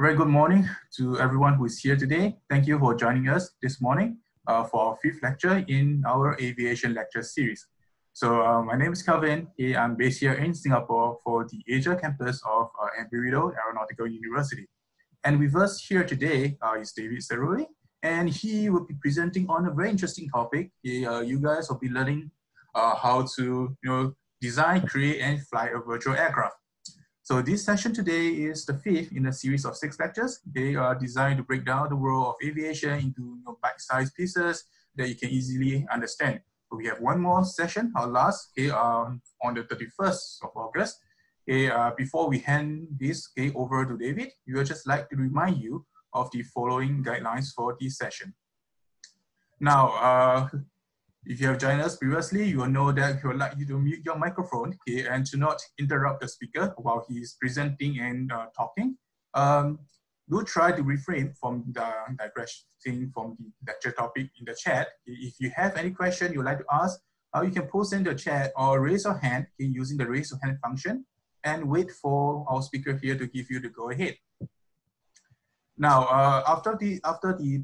Very good morning to everyone who is here today. Thank you for joining us this morning for our fifth lecture in our aviation lecture series. So my name is Kelvin. I'm based here in Singapore for the Asia campus of Embry-Riddle Aeronautical University. And with us here today is David Cerulli, and he will be presenting on a very interesting topic. You guys will be learning how to design, create, and fly a virtual aircraft. So this session today is the fifth in a series of six lectures. They are designed to break down the world of aviation into bite-sized pieces that you can easily understand. But we have one more session, our last, on the 31st of August. Before we hand this over to David, we would just like to remind you of the following guidelines for this session. Now, if you have joined us previously, you will know that we would like you to mute your microphone and to not interrupt the speaker while he is presenting and talking. Do try to refrain from digressing from the lecture topic in the chat. If you have any question you would like to ask, you can post in the chat or raise your hand using the raise your hand function and wait for our speaker here to give you the go ahead. Now, after the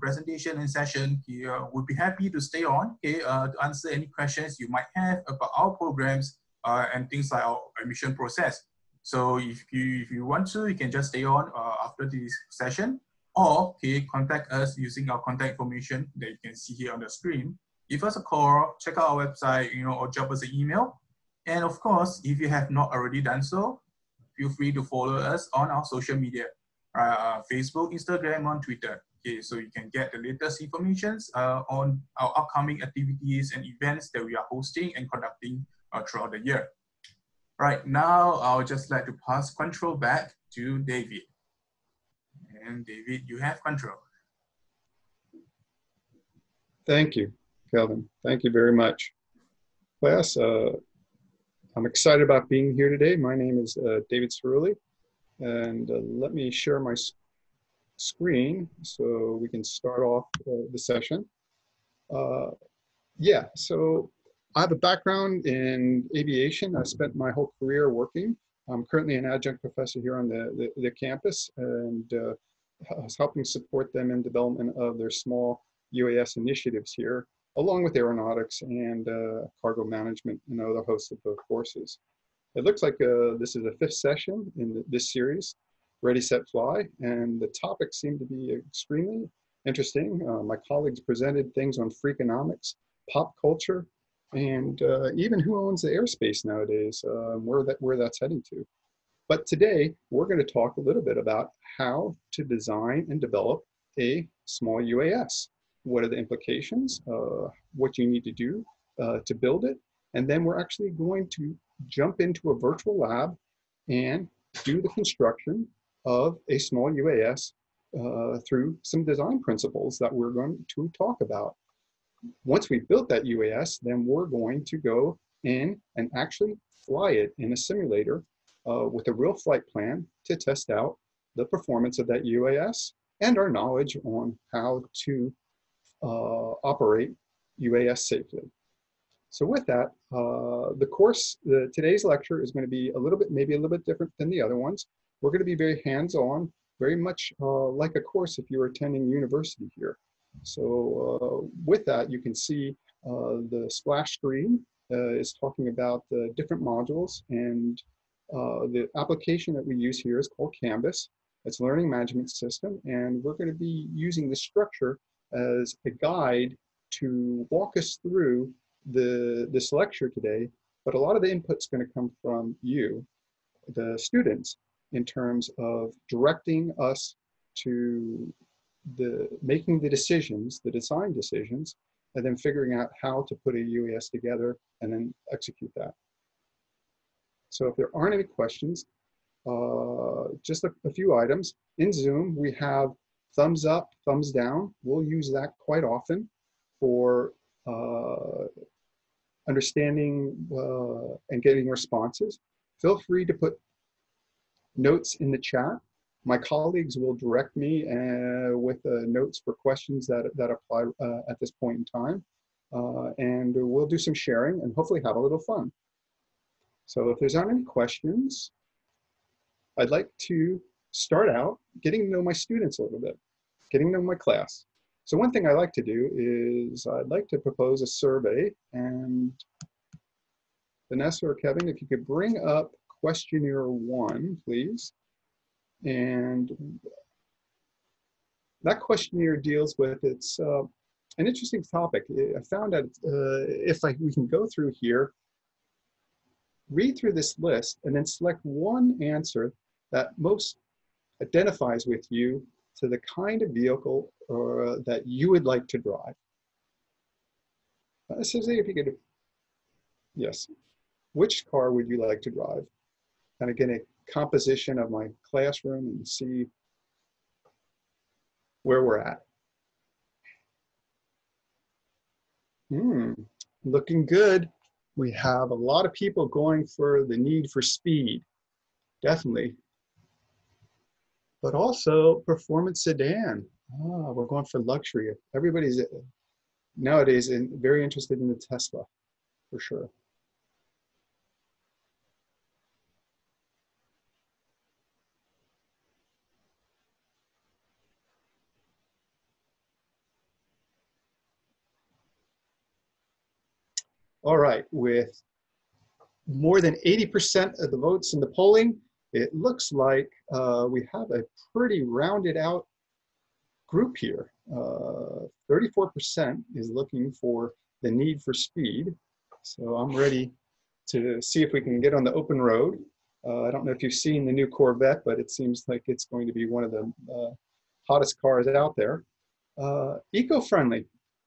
presentation and session, we'll be happy to stay on to answer any questions you might have about our programs and things like our admission process. So if you want to, you can just stay on after this session, or contact us using our contact information that you can see here on the screen. Give us a call, check out our website, or drop us an email. And of course, if you have not already done so, feel free to follow us on our social media. Facebook, Instagram, on Twitter. Okay, so you can get the latest information on our upcoming activities and events that we are hosting and conducting throughout the year. Right now, I would just like to pass control back to David. And David, you have control. Thank you, Kelvin. Thank you very much. Class, I'm excited about being here today. My name is David Cerulli. And let me share my screen so we can start off the session. Yeah, so I have a background in aviation. I spent my whole career working. I'm currently an adjunct professor here on the campus, and I was helping support them in development of their small UAS initiatives here, along with aeronautics and cargo management and other hosts of courses. It looks like this is the fifth session in this series, Ready, Set, Fly, and the topics seem to be extremely interesting. My colleagues presented things on freakonomics, pop culture, and even who owns the airspace nowadays, where that's heading to. But today, we're going to talk a little bit about how to design and develop a small UAS. What are the implications, what you need to do to build it, and then we're actually going to jump into a virtual lab and do the construction of a small UAS through some design principles that we're going to talk about. Once we've built that UAS, then we're going to go in and actually fly it in a simulator with a real flight plan to test out the performance of that UAS and our knowledge on how to operate UAS safely. So with that, today's lecture is going to be maybe a little bit different than the other ones. We're going to be very hands-on, very much like a course if you're attending university here. So with that, you can see the splash screen is talking about the different modules, and the application that we use here is called Canvas. It's a learning management system, and we're going to be using this structure as a guide to walk us through this lecture today, but a lot of the input's going to come from you, the students, in terms of directing us to making the decisions, the design decisions, and then figuring out how to put a UAS together and then execute that. So if there aren't any questions, just a few items. In Zoom, we have thumbs up, thumbs down. We'll use that quite often for understanding and getting responses. Feel free to put notes in the chat. My colleagues will direct me with notes for questions that apply at this point in time. And we'll do some sharing and hopefully have a little fun. So if there's not any questions, I'd like to start out getting to know my students a little bit, getting to know my class. So one thing I like to do is I'd like to propose a survey, and Vanessa or Kevin, if you could bring up questionnaire 1, please. And that questionnaire deals with, it's an interesting topic. I found out if we can go through here, read through this list, and then select one answer that most identifies with you to the kind of vehicle that you would like to drive. Susie, if you could, yes. Which car would you like to drive? And again, a composition of my classroom and see where we're at. Looking good. We have a lot of people going for the need for speed, definitely. But also performance sedan. Ah, we're going for luxury. Everybody's nowadays very interested in the Tesla, for sure. All right, with more than 80% of the votes in the polling, it looks like we have a pretty rounded out group here. 34% is looking for the need for speed. So I'm ready to see if we can get on the open road. I don't know if you've seen the new Corvette, but it seems like it's going to be one of the hottest cars out there. Eco-friendly,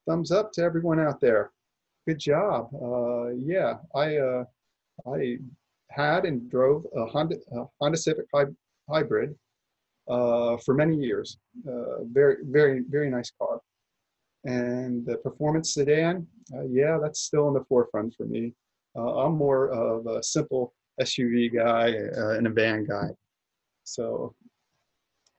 thumbs up to everyone out there. Good job. Yeah, I had and drove a Honda Civic Hybrid for many years. Very, very, very nice car. And the performance sedan, yeah, that's still in the forefront for me. I'm more of a simple SUV guy and a van guy. So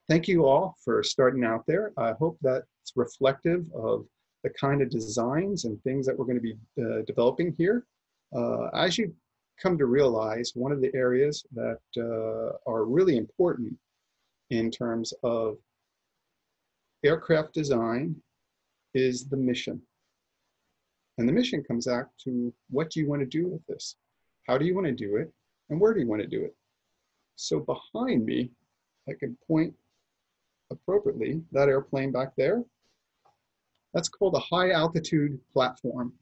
thank you all for starting out there. I hope that's reflective of the kind of designs and things that we're going to be developing here. As you come to realize, one of the areas that are really important in terms of aircraft design is the mission. And the mission comes back to what do you want to do with this? How do you want to do it? And where do you want to do it? So behind me, I can point appropriately, that airplane back there, that's called a high altitude platform.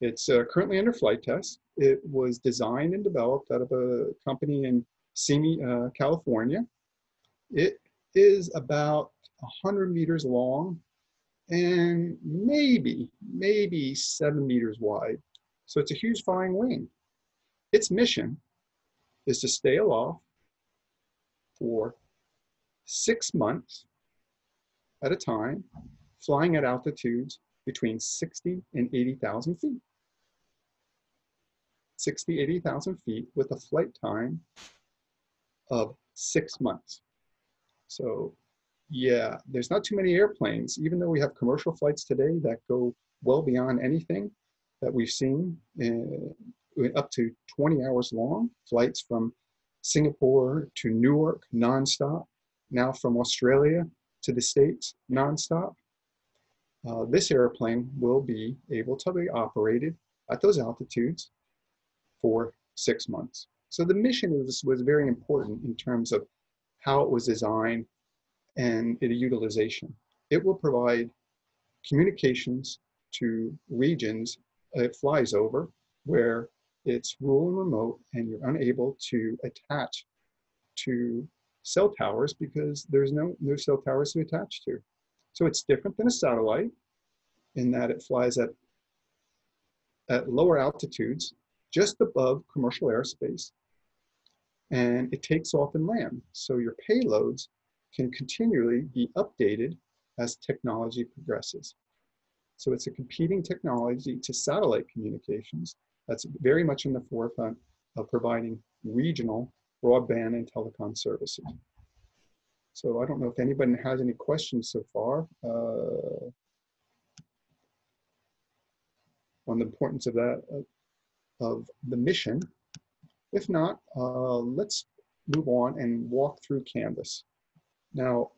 It's currently under flight test. It was designed and developed out of a company in Simi, California. It is about 100 meters long and maybe 7 meters wide. So it's a huge flying wing. Its mission is to stay aloft for 6 months at a time, flying at altitudes between 60 and 80,000 feet. 60, 80,000 feet with a flight time of 6 months. So yeah, there's not too many airplanes, even though we have commercial flights today that go well beyond anything that we've seen, up to 20 hours long, flights from Singapore to Newark nonstop, now from Australia to the States nonstop. This airplane will be able to be operated at those altitudes for 6 months. So the mission of this was very important in terms of how it was designed and its utilization. It will provide communications to regions it flies over where it's rural and remote and you're unable to attach to cell towers because there's no cell towers to attach to. So it's different than a satellite in that it flies at lower altitudes, just above commercial airspace, and it takes off and lands. So your payloads can continually be updated as technology progresses. So it's a competing technology to satellite communications that's very much in the forefront of providing regional broadband and telecom services. So I don't know if anybody has any questions so far on the importance of that, of the mission. If not, let's move on and walk through Canvas. Now,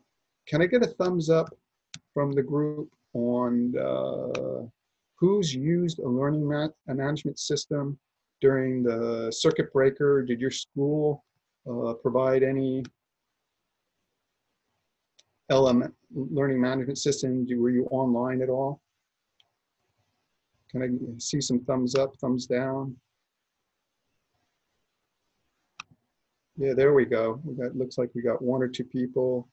can I get a thumbs up from the group on who's used a learning management system during the circuit breaker? Did your school provide any element learning management system? Were you online at all? Can I see some thumbs up, thumbs down? Yeah, there we go. We got, looks like we got one or two people.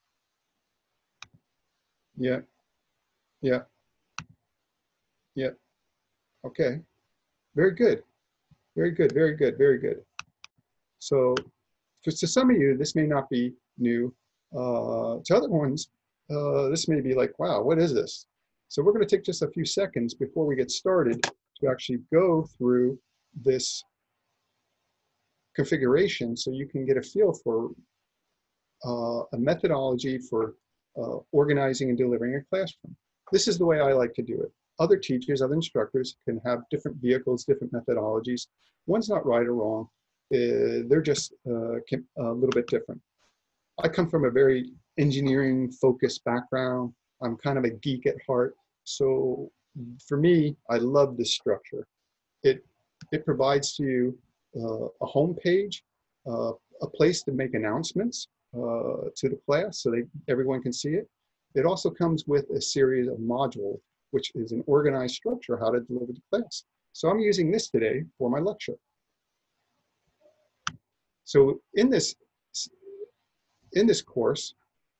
Yeah, yeah, yeah. Okay, very good. Very good, very good, very good. So to some of you, this may not be new. To other ones, this may be like, wow, what is this? So we're going to take just a few seconds before we get started to actually go through this configuration so you can get a feel for a methodology for organizing and delivering a classroom. This is the way I like to do it. Other teachers, other instructors can have different vehicles, different methodologies. One's not right or wrong. They're just a little bit different. I come from a very engineering-focused background. I'm kind of a geek at heart. So for me, I love this structure. It provides you a home page, a place to make announcements to the class so everyone can see it. It also comes with a series of modules, which is an organized structure, how to deliver the class. So I'm using this today for my lecture. So in this course,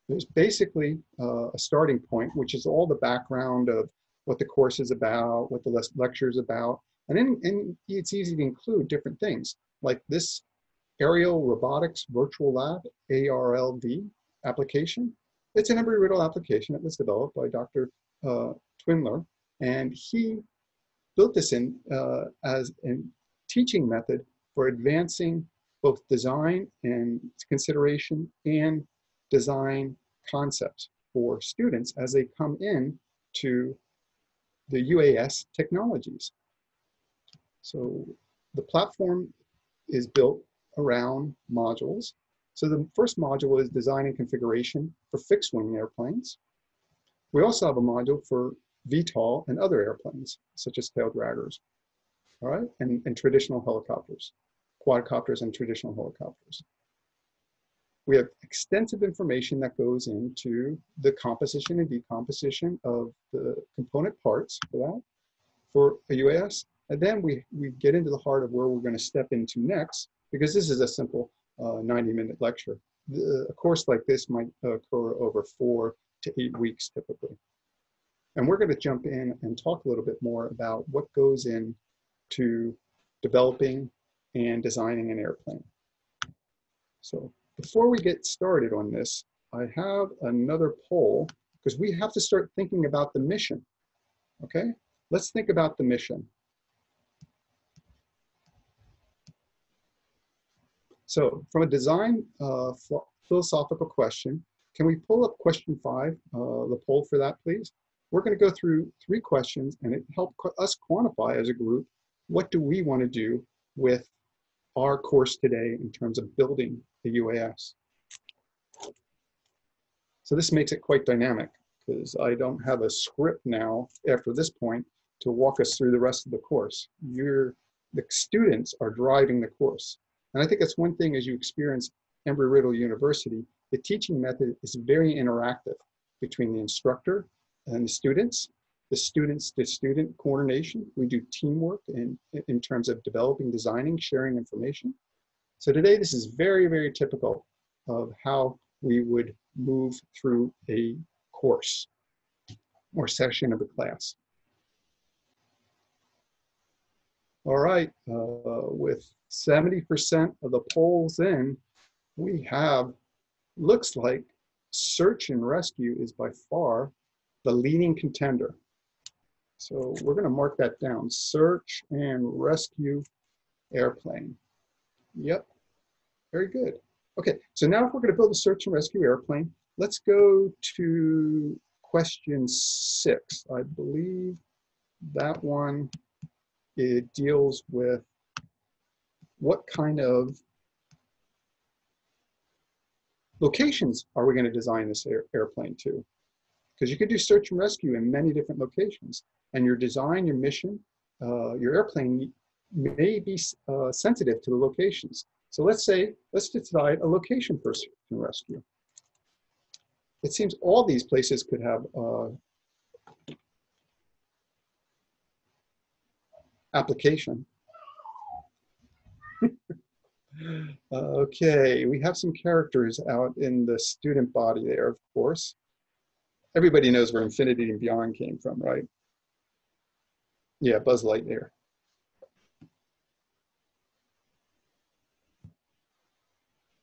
there's basically a starting point, which is all the background of what the course is about, what the lecture is about. And then it's easy to include different things, like this Aerial Robotics Virtual Lab, ARLD application. It's an Embry-Riddle application that was developed by Dr. Twinler, and he built this in as a teaching method for advancing both design and consideration and design concepts for students as they come in to the UAS technologies. So the platform is built around modules. So the first module is design and configuration for fixed-wing airplanes. We also have a module for VTOL and other airplanes, such as tail draggers, all right, and traditional helicopters, quadcopters and traditional helicopters. We have extensive information that goes into the composition and decomposition of the component parts for a UAS. And then we get into the heart of where we're going to step into next, because this is a simple 90-minute lecture. A course like this might occur over 4 to 8 weeks typically. And we're going to jump in and talk a little bit more about what goes into developing and designing an airplane. So before we get started on this, I have another poll, because we have to start thinking about the mission, okay? Let's think about the mission. So from a design philosophical question, can we pull up question 5, the poll for that, please? We're going to go through 3 questions, and it helped us quantify as a group, what do we want to do with our course today in terms of building the UAS. So this makes it quite dynamic, because I don't have a script now after this point to walk us through the rest of the course. The students are driving the course. And I think that's one thing as you experience Embry-Riddle University, the teaching method is very interactive between the instructor and the students-to-student coordination. We do teamwork in terms of developing, designing, sharing information. So today, this is very, very typical of how we would move through a course or session of a class. All right, with 70% of the polls in, we have, looks like search and rescue is by far the leading contender. So we're going to mark that down, search and rescue airplane. Yep, very good. Okay, so now if we're going to build a search and rescue airplane, let's go to question 6. I believe that one, it deals with what kind of locations are we going to design this airplane to? Because you could do search and rescue in many different locations, and your design, your mission, your airplane may be sensitive to the locations. So let's decide a location for search and rescue. It seems all these places could have application. Okay, we have some characters out in the student body there, of course. Everybody knows where Infinity and Beyond came from, right? Yeah, Buzz Lightyear.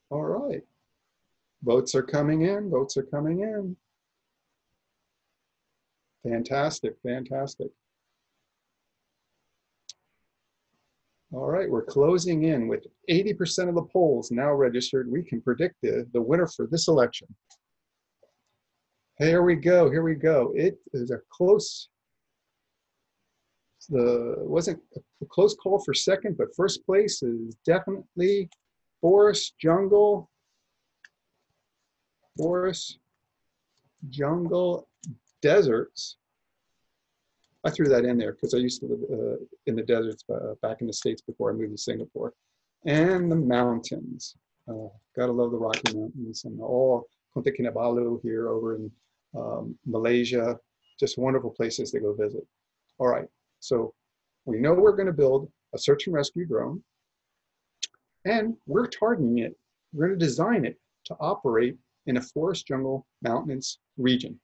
All right. Votes are coming in, votes are coming in. Fantastic, fantastic. All right, we're closing in with 80% of the polls now registered. We can predict the winner for this election. Here we go, here we go. It is a close, wasn't a close call for second, but first place is definitely Forest, Jungle, Deserts. I threw that in there because I used to live in the deserts back in the States before I moved to Singapore. And the mountains. Gotta love the Rocky Mountains and all Mount Kinabalu here over in Malaysia. Just wonderful places to go visit. All right, so we know we're going to build a search and rescue drone, and we're targeting it. We're going to design it to operate in a forest, jungle, mountains region.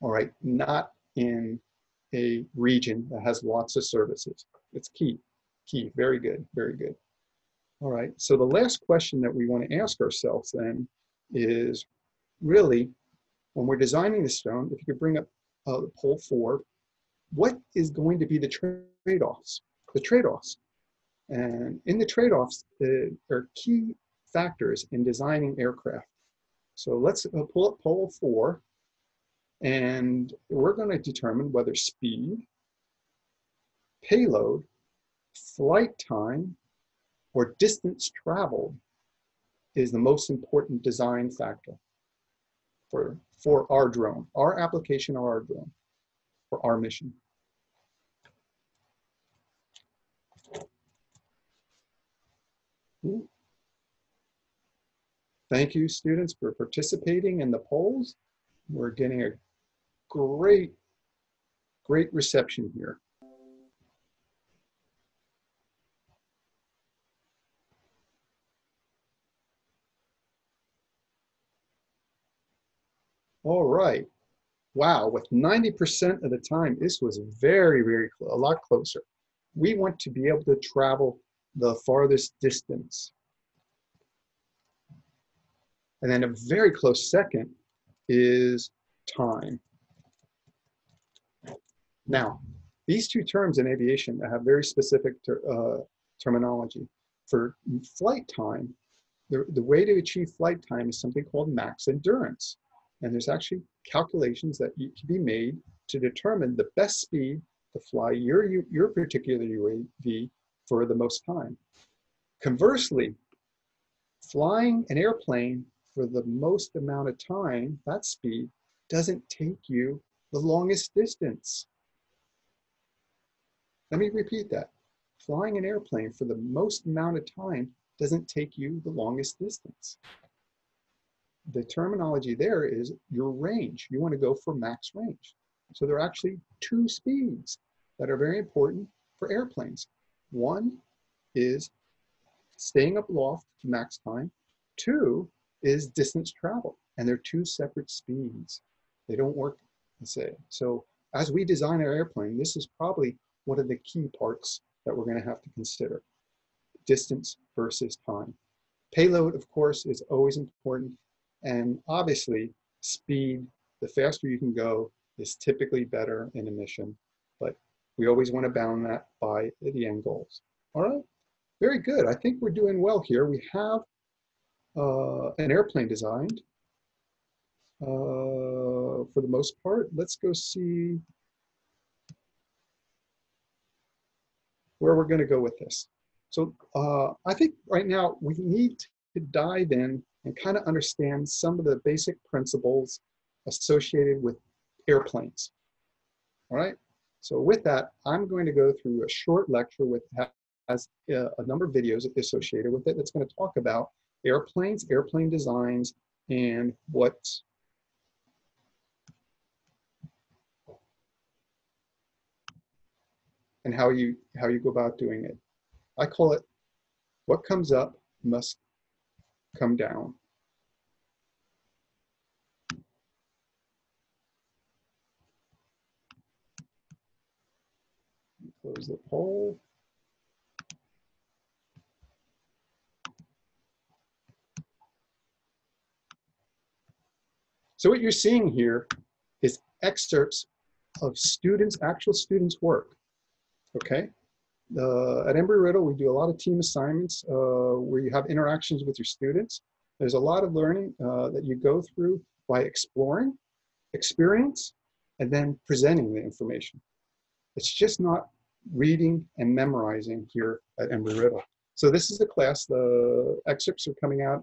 All right, not in a region that has lots of services. It's key, very good, very good. All right, so the last question that we want to ask ourselves then is really, when we're designing this drone, if you could bring up poll 4, what is going to be the trade-offs? The trade-offs. And in the trade-offs, there are key factors in designing aircraft. So let's pull up poll 4. And we're going to determine whether speed, payload, flight time, or distance traveled is the most important design factor for our drone, our application, or our drone, for our mission. Ooh. Thank you, students, for participating in the polls. We're getting a great, great reception here. All right. Wow, with 90% of the time, this was very, very close, a lot closer. We want to be able to travel the farthest distance. And then a very close second is time. Now, these two terms in aviation have very specific terminology. For flight time, the way to achieve flight time is something called max endurance. And there's actually calculations that can be made to determine the best speed to fly your particular UAV for the most time. Conversely, flying an airplane for the most amount of time, that speed, doesn't take you the longest distance. Let me repeat that. Flying an airplane for the most amount of time doesn't take you the longest distance. The terminology there is your range. You want to go for max range. So there are actually two speeds that are very important for airplanes. One is staying up aloft to max time. Two is distance travel, and they're two separate speeds. They don't work the same. So as we design our airplane, this is probably one of the key parts that we're going to have to consider. Distance versus time. Payload, of course, is always important, and obviously speed, the faster you can go, is typically better in a mission, but we always want to bound that by the end goals. All right, very good. I think we're doing well here. We have an airplane designed for the most part. Let's go see where we're going to go with this. So I think right now we need could dive in and kind of understand some of the basic principles associated with airplanes. All right, so with that, I'm going to go through a short lecture with has a number of videos associated with it that's going to talk about airplanes, airplane designs, and how you go about doing it. I call it what comes up must come down. Close the poll. So what you're seeing here is excerpts of students, actual students' work. Okay, at Embry-Riddle, we do a lot of team assignments where you have interactions with your students. There's a lot of learning that you go through by exploring, experience, and then presenting the information. It's just not reading and memorizing here at Embry-Riddle. So this is the class. The excerpts are coming out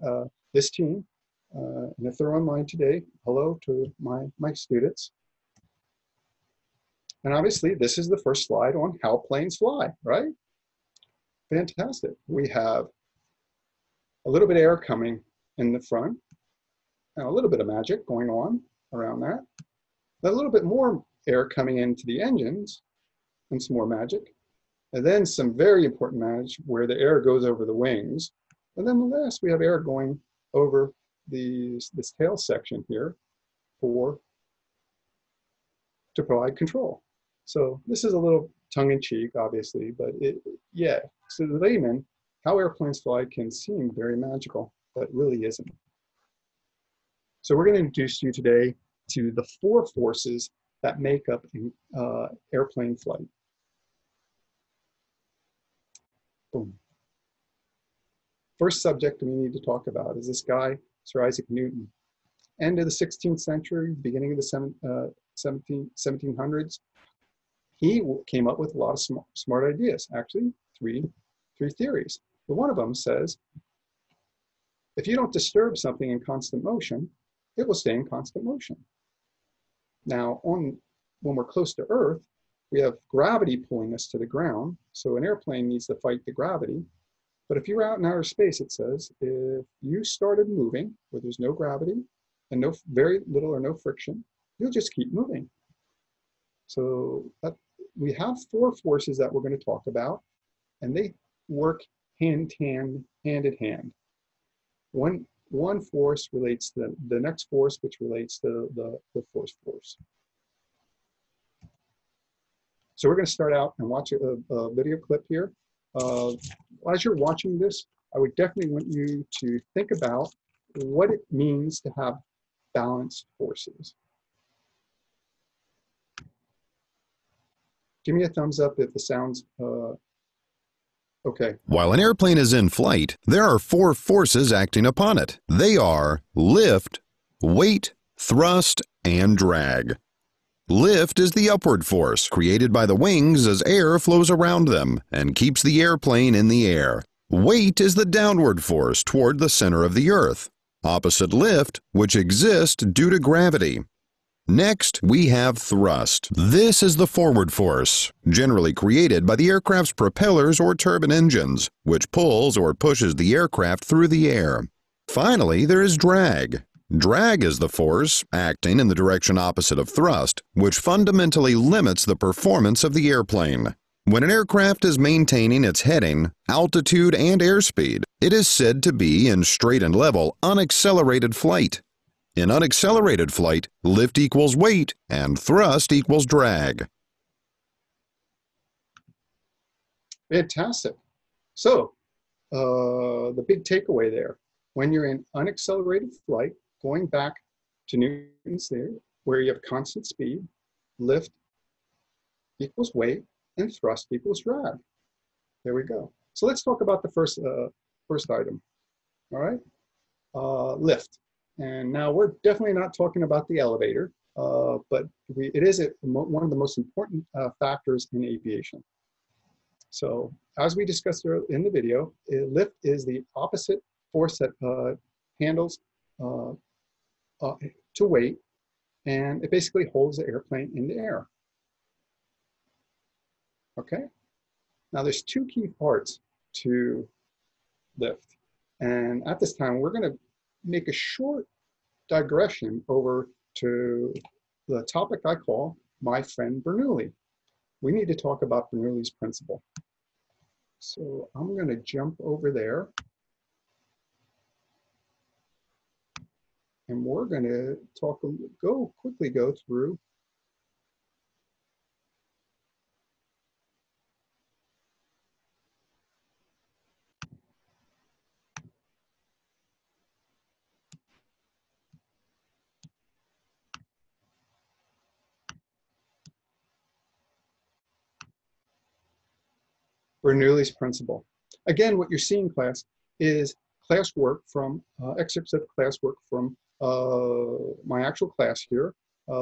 this team. And if they're online today, hello to my students. And obviously, this is the first slide on how planes fly, right? Fantastic. We have a little bit of air coming in the front, and a little bit of magic going on around that. Then a little bit more air coming into the engines, and some more magic. And then some very important magic where the air goes over the wings. And then last, we have air going over this tail section here to provide control. So this is a little tongue-in-cheek, obviously, but yeah. So the layman, how airplanes fly can seem very magical, but really isn't. So we're going to introduce you today to the four forces that make up airplane flight. Boom. First subject we need to talk about is this guy, Sir Isaac Newton. End of the 16th century, beginning of the 1700s, he came up with a lot of smart ideas. Actually, three theories. But one of them says, if you don't disturb something in constant motion, it will stay in constant motion. Now, when we're close to Earth, we have gravity pulling us to the ground, so an airplane needs to fight the gravity. But if you're out in outer space, it says, if you started moving where there's no gravity and very little or no friction, you'll just keep moving. So we have four forces that we're going to talk about, and they work hand in hand. One force relates to the next force, which relates to the first force. So we're going to start out and watch a video clip here. As you're watching this, I would definitely want you to think about what it means to have balanced forces. Give me a thumbs up if the sound's okay. While an airplane is in flight, there are four forces acting upon it. They are lift, weight, thrust, and drag. Lift is the upward force created by the wings as air flows around them and keeps the airplane in the air. Weight is the downward force toward the center of the earth, opposite lift, which exists due to gravity. Next, we have thrust. This is the forward force, generally created by the aircraft's propellers or turbine engines, which pulls or pushes the aircraft through the air. Finally, there is drag. Drag is the force, acting in the direction opposite of thrust, which fundamentally limits the performance of the airplane. When an aircraft is maintaining its heading, altitude, and airspeed, it is said to be in straight and level unaccelerated flight. In unaccelerated flight, lift equals weight and thrust equals drag. Fantastic. So, the big takeaway there, when you're in unaccelerated flight, going back to Newton's theory, where you have constant speed, lift equals weight and thrust equals drag. There we go. So let's talk about the first item. All right, lift. And now we're definitely not talking about the elevator, but it is one of the most important factors in aviation. So as we discussed in the video, lift is the opposite force that handles to weight, and it basically holds the airplane in the air. Okay, now there's two key parts to lift, and at this time we're going to make a short digression over to the topic I call my friend Bernoulli. We need to talk about Bernoulli's principle. So I'm going to jump over there, and we're going to talk. Go through. Bernoulli's principle. Again, what you're seeing, class, is classwork from excerpts of classwork from my actual class here.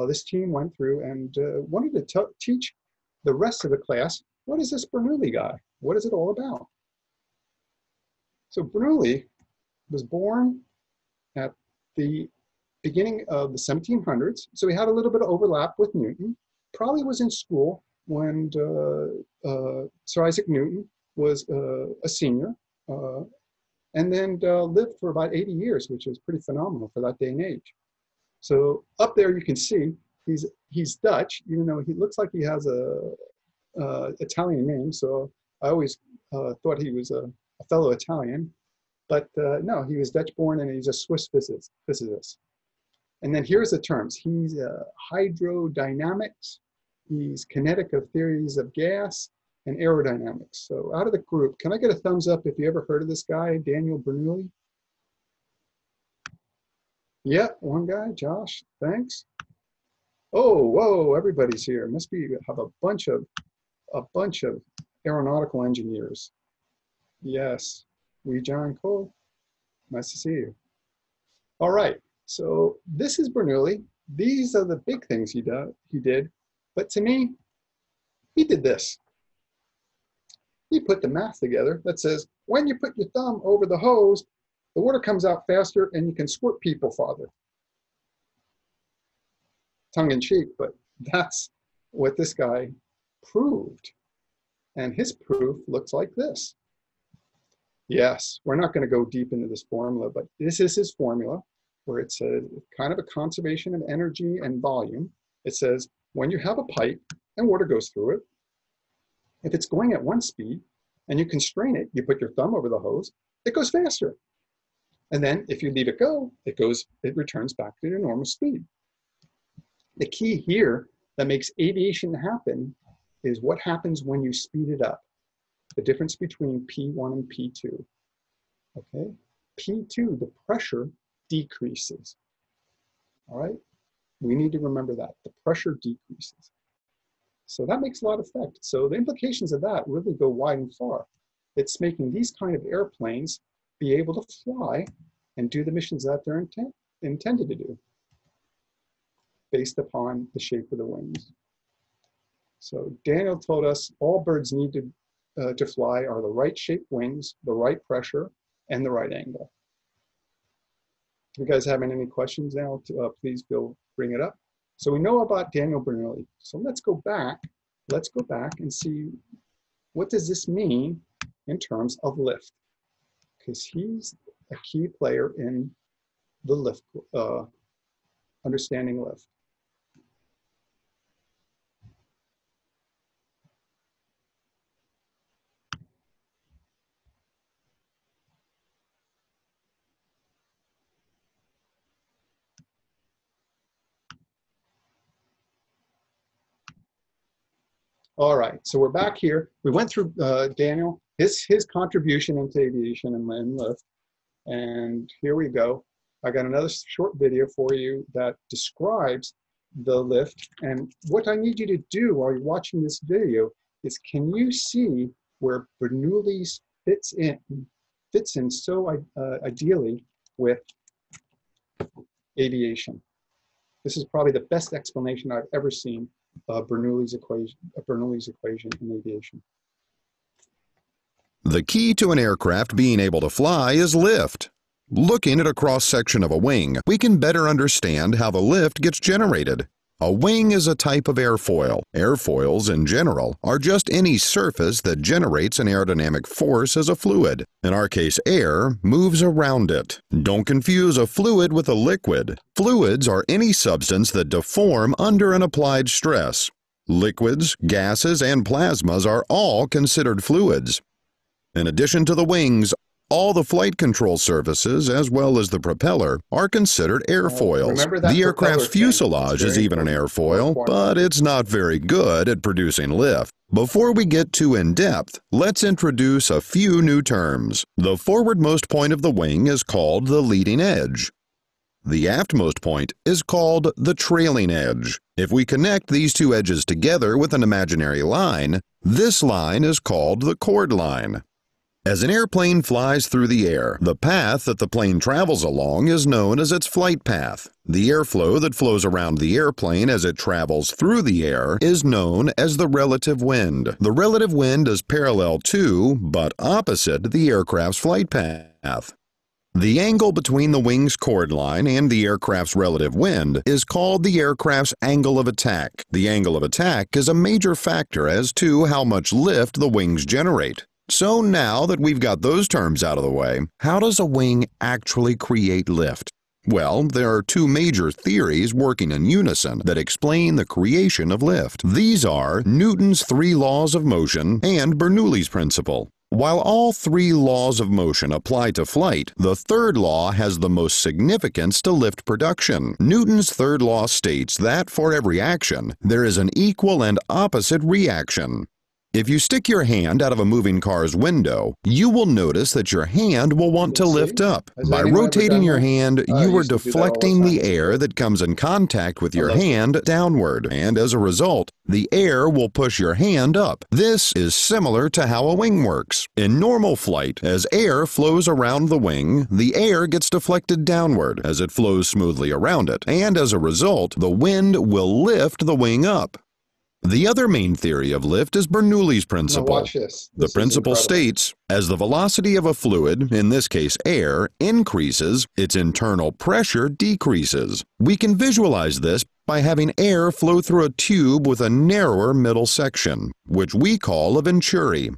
This team went through and wanted to teach the rest of the class, what is this Bernoulli guy? What is it all about? So Bernoulli was born at the beginning of the 1700s. So he had a little bit of overlap with Newton, probably was in school when Sir Isaac Newton was a senior, and then lived for about 80 years, which is pretty phenomenal for that day and age. So up there you can see he's Dutch, even though he looks like he has an Italian name. So I always thought he was a fellow Italian, but no, he was Dutch born, and he's a Swiss physicist. And then here's the terms. He's hydrodynamics. He's kinetic of theories of gas and aerodynamics. So out of the group, can I get a thumbs up if you ever heard of this guy, Daniel Bernoulli? Yeah, one guy, Josh, thanks. Oh, whoa, everybody's here. Must be have a bunch of aeronautical engineers. Yes, we John Cole. Nice to see you. All right, so this is Bernoulli. These are the big things he did. But to me, he did this. He put the math together that says, when you put your thumb over the hose, the water comes out faster and you can squirt people farther. Tongue in cheek, but that's what this guy proved. And his proof looks like this. Yes, we're not gonna go deep into this formula, but this is his formula where it says kind of a conservation of energy and volume. It says, when you have a pipe and water goes through it, if it's going at one speed and you constrain it, you put your thumb over the hose, it goes faster. And then if you leave it go, it returns back to your normal speed. The key here that makes aviation happen is what happens when you speed it up. The difference between P1 and P2, okay? P2, the pressure decreases, all right? We need to remember that. The pressure decreases. So that makes a lot of effect. So the implications of that really go wide and far. It's making these kind of airplanes be able to fly and do the missions that they're intended to do based upon the shape of the wings. So Daniel told us all birds need to fly are the right shaped wings, the right pressure, and the right angle. If you guys having any questions now, please feel bring it up. So we know about Daniel Bernoulli. So let's go back. Let's go back and see what does this mean in terms of lift, because he's a key player in the lift, understanding lift. All right, so we're back here. We went through Daniel, his contribution into aviation and lift. And here we go. I got another short video for you that describes the lift. And what I need you to do while you're watching this video is, can you see where Bernoulli's fits in so ideally with aviation? This is probably the best explanation I've ever seen. Bernoulli's equation in aviation. The key to an aircraft being able to fly is lift. Looking at a cross-section of a wing, we can better understand how the lift gets generated. A wing is a type of airfoil. Airfoils, in general, are just any surface that generates an aerodynamic force as a fluid. In our case, air moves around it. Don't confuse a fluid with a liquid. Fluids are any substance that deform under an applied stress. Liquids, gases, and plasmas are all considered fluids. In addition to the wings, all the flight control surfaces, as well as the propeller, are considered airfoils. The aircraft's fuselage is even an airfoil, but it's not very good at producing lift. Before we get too in-depth, let's introduce a few new terms. The forwardmost point of the wing is called the leading edge. The aftmost point is called the trailing edge. If we connect these two edges together with an imaginary line, this line is called the chord line. As an airplane flies through the air, the path that the plane travels along is known as its flight path. The airflow that flows around the airplane as it travels through the air is known as the relative wind. The relative wind is parallel to, but opposite, the aircraft's flight path. The angle between the wing's chord line and the aircraft's relative wind is called the aircraft's angle of attack. The angle of attack is a major factor as to how much lift the wings generate. So now that we've got those terms out of the way, how does a wing actually create lift? Well, there are two major theories working in unison that explain the creation of lift. These are Newton's three laws of motion and Bernoulli's principle. While all three laws of motion apply to flight, the third law has the most significance to lift production. Newton's third law states that for every action, there is an equal and opposite reaction. If you stick your hand out of a moving car's window, you will notice that your hand will want to lift up. By rotating your hand, you are deflecting the air that comes in contact with your hand downward, and as a result, the air will push your hand up. This is similar to how a wing works. In normal flight, as air flows around the wing, the air gets deflected downward as it flows smoothly around it, and as a result, the wind will lift the wing up. The other main theory of lift is Bernoulli's principle. The principle states, as the velocity of a fluid, in this case air, increases, its internal pressure decreases. We can visualize this by having air flow through a tube with a narrower middle section, which we call a venturi.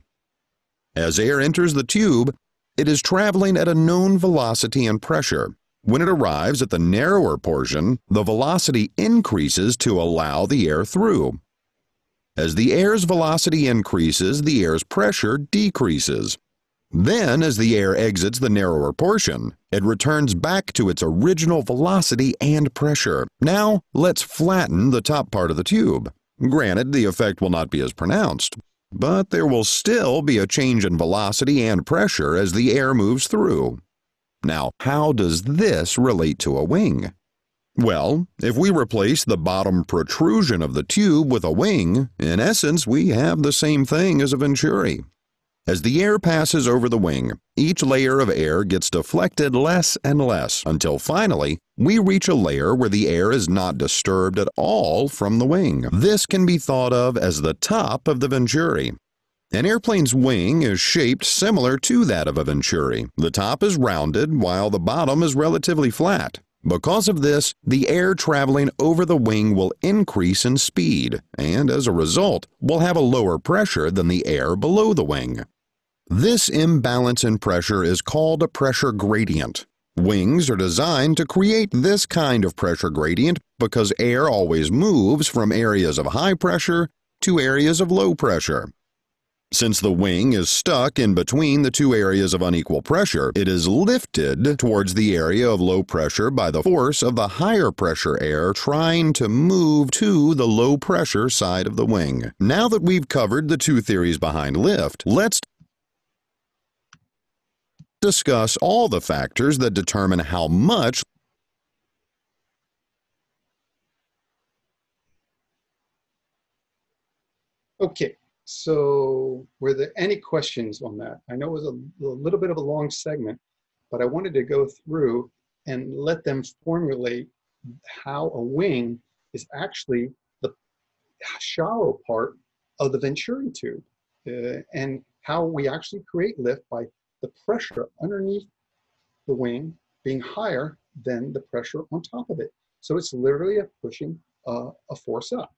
As air enters the tube, it is traveling at a known velocity and pressure. When it arrives at the narrower portion, the velocity increases to allow the air through. As the air's velocity increases, the air's pressure decreases. Then, as the air exits the narrower portion, it returns back to its original velocity and pressure. Now, let's flatten the top part of the tube. Granted, the effect will not be as pronounced, but there will still be a change in velocity and pressure as the air moves through. Now, how does this relate to a wing? Well, if we replace the bottom protrusion of the tube with a wing, in essence, we have the same thing as a venturi. As the air passes over the wing, each layer of air gets deflected less and less until finally, we reach a layer where the air is not disturbed at all from the wing. This can be thought of as the top of the venturi. An airplane's wing is shaped similar to that of a venturi. The top is rounded while the bottom is relatively flat. Because of this, the air traveling over the wing will increase in speed and, as a result, will have a lower pressure than the air below the wing. This imbalance in pressure is called a pressure gradient. Wings are designed to create this kind of pressure gradient because air always moves from areas of high pressure to areas of low pressure. Since the wing is stuck in between the two areas of unequal pressure, it is lifted towards the area of low pressure by the force of the higher pressure air trying to move to the low pressure side of the wing. Now that we've covered the two theories behind lift, let's discuss all the factors that determine how much okay. So were there any questions on that? I know it was a little bit of a long segment, but I wanted to go through and let them formulate how a wing is actually the shallow part of the venturi tube and how we actually create lift by the pressure underneath the wing being higher than the pressure on top of it. So it's literally pushing a force up.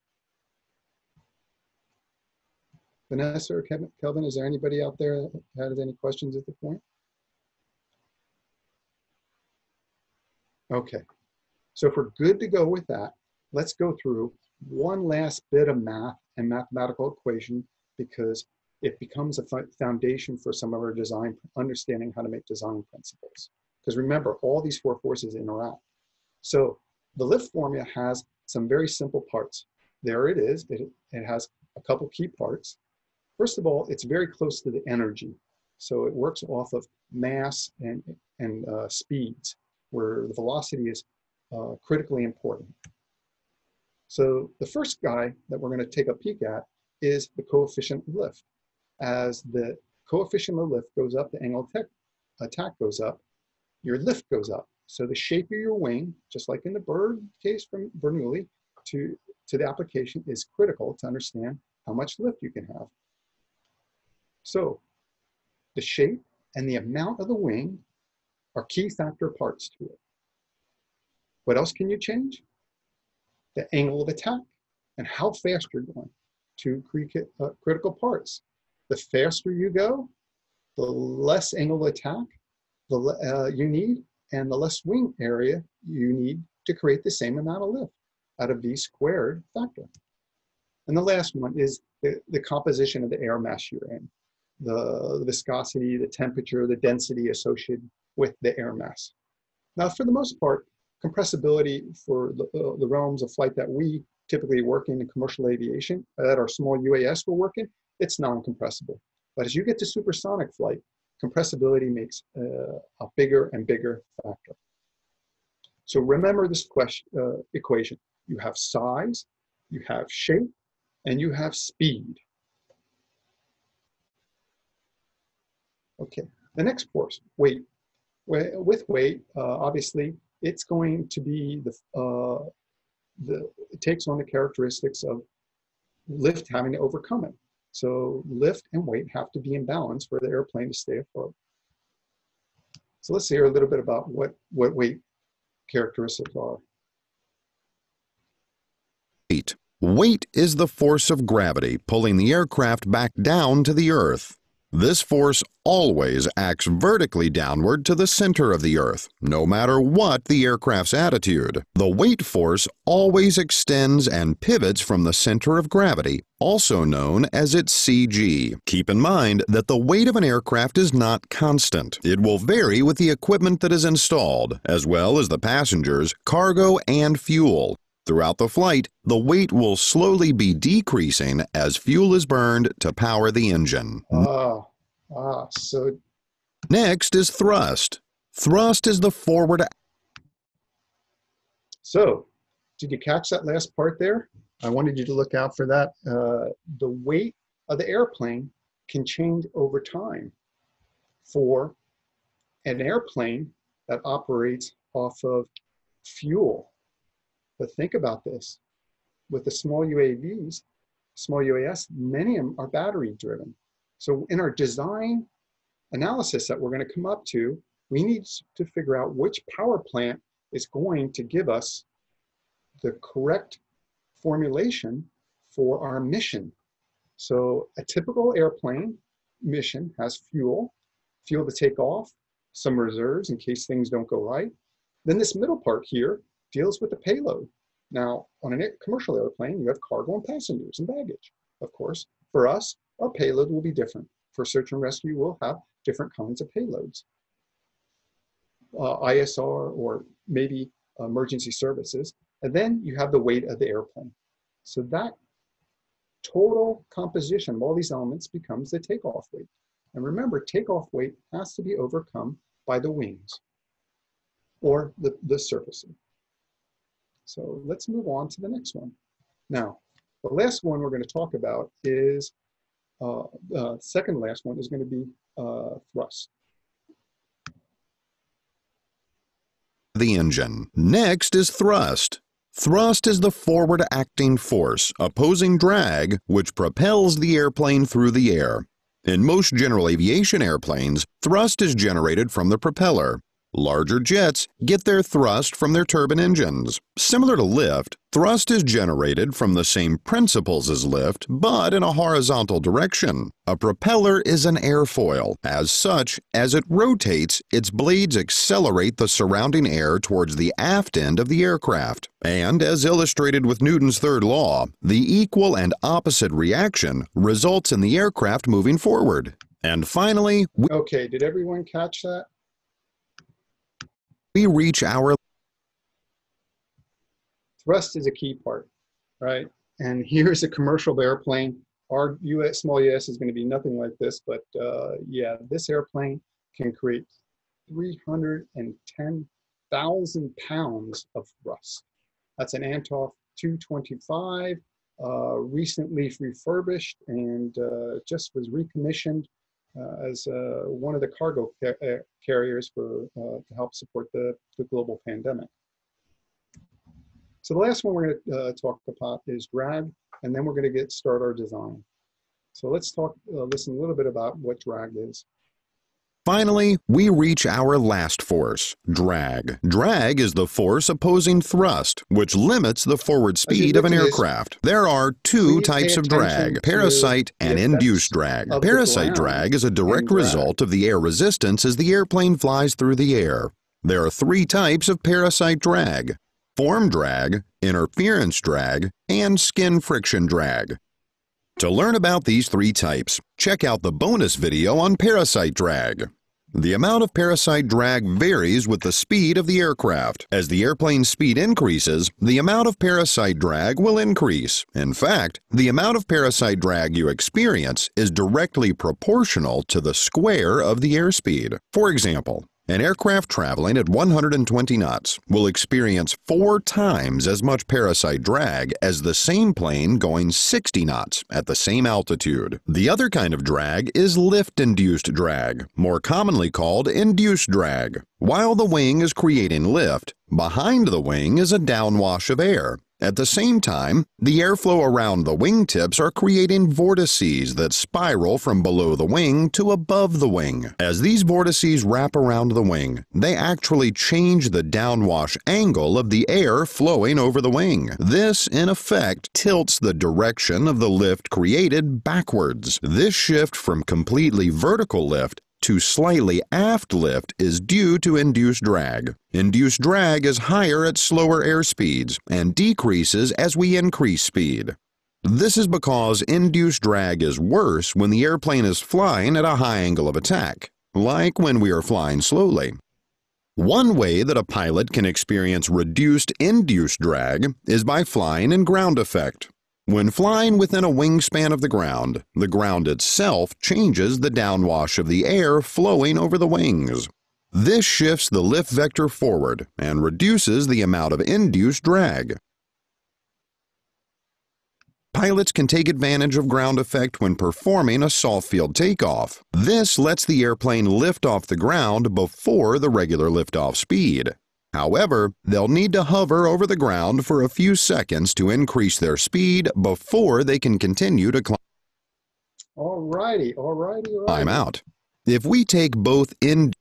Vanessa or Kelvin, is there anybody out there that had any questions at the point? Okay, so if we're good to go with that, let's go through one last bit of math and mathematical equation, because it becomes a foundation for some of our design, understanding how to make design principles. Because remember, all these four forces interact. So the lift formula has some very simple parts. There it is, it has a couple key parts. First of all, it's very close to the energy. So it works off of mass and speeds, where the velocity is critically important. So the first guy that we're going to take a peek at is the coefficient of lift. As the coefficient of lift goes up, the angle of attack goes up, your lift goes up. So the shape of your wing, just like in the bird case from Bernoulli to the application, is critical to understand how much lift you can have. So the shape and the amount of the wing are key factor parts to it. What else can you change? The angle of attack and how fast you're going. Two critical parts. The faster you go, the less angle of attack you need, and the less wing area you need to create the same amount of lift out of V squared factor. And the last one is the composition of the air mass you're in, the viscosity, the temperature, the density associated with the air mass. Now, for the most part, compressibility for the realms of flight that we typically work in commercial aviation, that our small UAS will work in, it's non-compressible. But as you get to supersonic flight, compressibility makes a bigger and bigger factor. So remember this equation. You have size, you have shape, and you have speed. Okay, the next force, weight. With weight, obviously, it's going to be it takes on the characteristics of lift having to overcome it. So lift and weight have to be in balance for the airplane to stay afloat. So let's hear a little bit about what weight characteristics are. Weight is the force of gravity pulling the aircraft back down to the earth. This force always acts vertically downward to the center of the Earth. No matter what the aircraft's attitude, the weight force always extends and pivots from the center of gravity, also known as its CG. Keep in mind that the weight of an aircraft is not constant. It will vary with the equipment that is installed, as well as the passengers, cargo, and fuel. Throughout the flight, the weight will slowly be decreasing as fuel is burned to power the engine. So next is thrust. Thrust is the forward. So, did you catch that last part there? I wanted you to look out for that. The weight of the airplane can change over time. For an airplane that operates off of fuel. But think about this, with the small UAVs, small UAS, many of them are battery driven. So in our design analysis that we're going to come up to, we need to figure out which power plant is going to give us the correct formulation for our mission. So a typical airplane mission has fuel to take off, some reserves in case things don't go right. Then this middle part here deals with the payload. Now, on a commercial airplane, you have cargo and passengers and baggage, of course. For us, our payload will be different. For search and rescue, we'll have different kinds of payloads. ISR or maybe emergency services. And then you have the weight of the airplane. So that total composition of all these elements becomes the takeoff weight. And remember, takeoff weight has to be overcome by the wings or the surfacing. So let's move on to the next one. Now, the last one we're going to talk about is, second last one is going to be thrust. The engine. Next is thrust. Thrust is the forward acting force opposing drag, which propels the airplane through the air. In most general aviation airplanes, thrust is generated from the propeller. Larger jets get their thrust from their turbine engines. Similar to lift, thrust is generated from the same principles as lift, but in a horizontal direction. A propeller is an airfoil. As such, as it rotates, its blades accelerate the surrounding air towards the aft end of the aircraft. And as illustrated with Newton's third law, the equal and opposite reaction results in the aircraft moving forward. And finally, okay, did everyone catch that? We reach our thrust is a key part, right? And here's a commercial airplane. Our small UAS is going to be nothing like this, but yeah, this airplane can create 310,000 pounds of thrust. That's an Antonov 225, recently refurbished and just was recommissioned as one of the cargo carriers for, to help support the global pandemic. So the last one we're going to talk about is drag, and then we're going to start our design. So let's listen a little bit about what drag is. Finally, we reach our last force, drag. Drag is the force opposing thrust, which limits the forward speed of an aircraft. There are two types of drag, parasite and induced drag. Parasite drag is a direct result of the air resistance as the airplane flies through the air. There are three types of parasite drag: form drag, interference drag, and skin friction drag. To learn about these three types, check out the bonus video on parasite drag. The amount of parasite drag varies with the speed of the aircraft. As the airplane's speed increases, the amount of parasite drag will increase. In fact, the amount of parasite drag you experience is directly proportional to the square of the airspeed. For example, an aircraft traveling at 120 knots will experience 4 times as much parasite drag as the same plane going 60 knots at the same altitude. The other kind of drag is lift-induced drag, more commonly called induced drag. While the wing is creating lift, behind the wing is a downwash of air. At the same time, the airflow around the wingtips are creating vortices that spiral from below the wing to above the wing. As these vortices wrap around the wing, they actually change the downwash angle of the air flowing over the wing. This, in effect, tilts the direction of the lift created backwards. This shift from completely vertical lift to slightly aft lift is due to induced drag. Induced drag is higher at slower airspeeds and decreases as we increase speed. This is because induced drag is worse when the airplane is flying at a high angle of attack, like when we are flying slowly. One way that a pilot can experience reduced induced drag is by flying in ground effect. When flying within a wingspan of the ground itself changes the downwash of the air flowing over the wings. This shifts the lift vector forward and reduces the amount of induced drag. Pilots can take advantage of ground effect when performing a soft field takeoff. This lets the airplane lift off the ground before the regular liftoff speed. However, they'll need to hover over the ground for a few seconds to increase their speed before they can continue to climb out. If we take both in...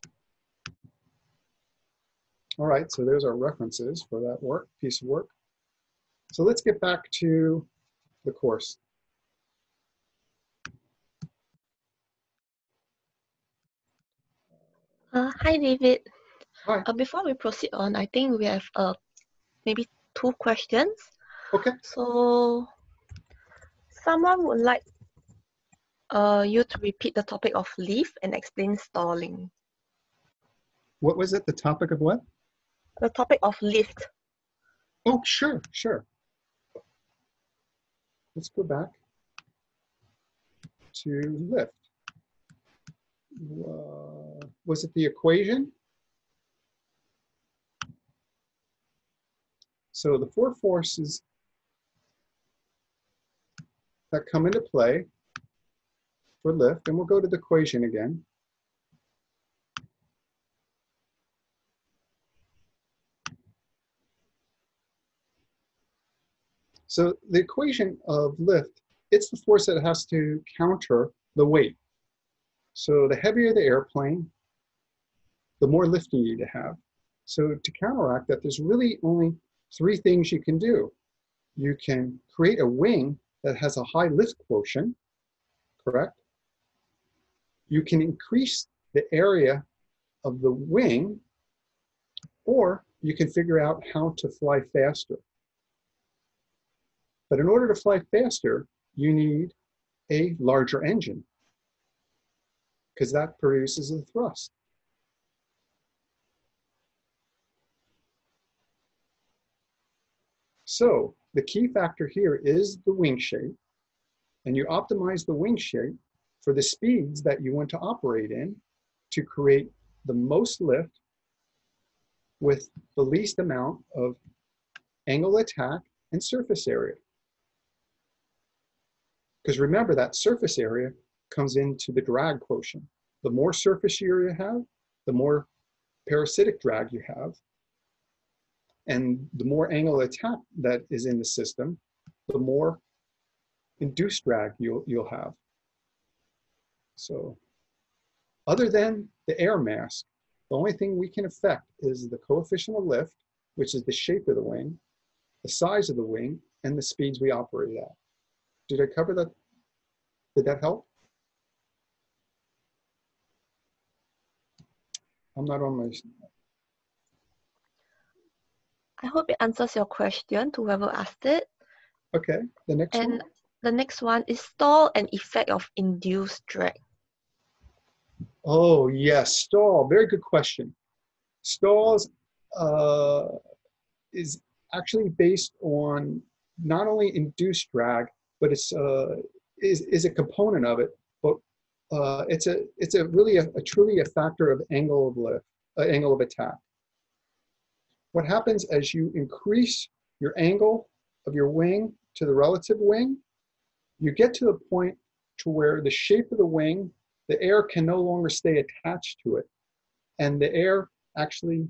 All right, so there's our references for that piece of work. So let's get back to the course. Hi, David. Before we proceed on, I think we have maybe 2 questions. Okay. So someone would like you to repeat the topic of lift and explain stalling. What was it? The topic of what? The topic of lift. Oh, sure, sure. Let's go back to lift. Was it the equation? So the 4 forces that come into play for lift, and we'll go to the equation again. So the equation of lift, it's the force that has to counter the weight. So the heavier the airplane, the more lift you need to have. So to counteract that, there's really only three things you can do. You can create a wing that has a high lift quotient, correct? You can increase the area of the wing, or you can figure out how to fly faster. But in order to fly faster, you need a larger engine, because that produces a thrust. So the key factor here is the wing shape, and you optimize the wing shape for the speeds that you want to operate in to create the most lift with the least amount of angle attack and surface area. Because remember, that surface area comes into the drag quotient. The more surface area you have, the more parasitic drag you have. And the more angle attack that is in the system, the more induced drag you'll have. So other than the air mass, the only thing we can affect is the coefficient of lift, which is the shape of the wing, the size of the wing, and the speeds we operate at. Did I cover that? Did that help? I'm not on my... I hope it answers your question to whoever asked it. Okay, the next one. And the next one is stall and effect of induced drag. Oh, yes, stall. Very good question. Stalls is actually based on not only induced drag, but it's is a component of it. But it's a really truly a factor of angle of lift, angle of attack. What happens as you increase your angle of your wing to the relative wing, you get to the point to where the shape of the wing, the air can no longer stay attached to it. And the air actually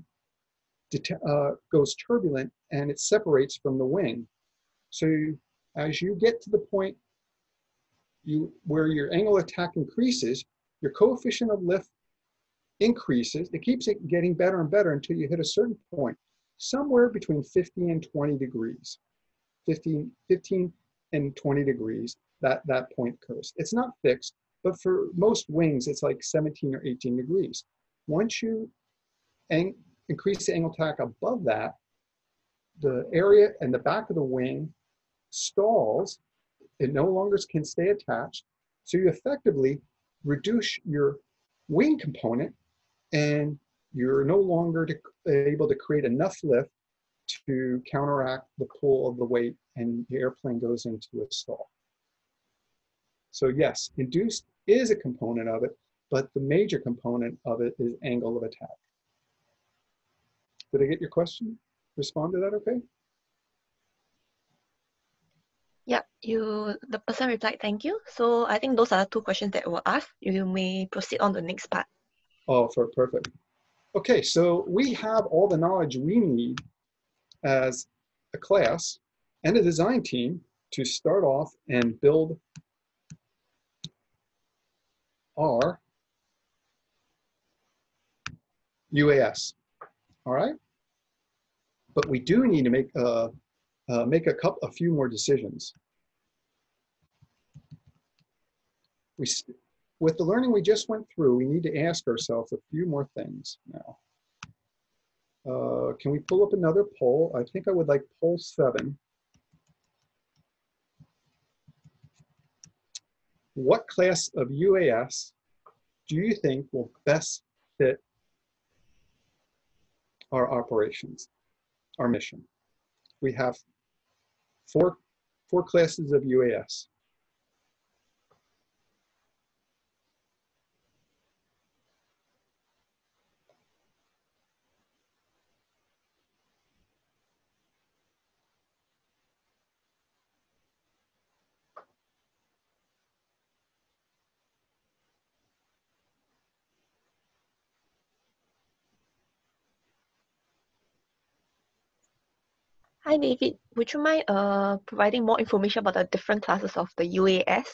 goes turbulent and it separates from the wing. So as you get to the point where your angle attack increases, your coefficient of lift increases. It keeps it getting better and better until you hit a certain point, somewhere between 15 and 20 degrees. 15 and 20 degrees, that point curves. It's not fixed, but for most wings, it's like 17 or 18 degrees. Once you increase the angle attack above that, the area and the back of the wing stalls. It no longer can stay attached. So you effectively reduce your wing component, and you're no longer able to create enough lift to counteract the pull of the weight, and the airplane goes into a stall. So yes, induced is a component of it, but the major component of it is angle of attack. Did I get your question? Respond to that okay? Yeah, the person replied, thank you. So I think those are the two questions that were asked. You may proceed on the next part. Oh, perfect. Okay, so we have all the knowledge we need as a class and a design team to start off and build our UAS, all right? But we do need to make a few more decisions. With the learning we just went through, we need to ask ourselves a few more things now. Can we pull up another poll? I think I would like poll 7. What class of UAS do you think will best fit our operations, our mission? We have four classes of UAS. Hi David, would you mind providing more information about the different classes of the UAS?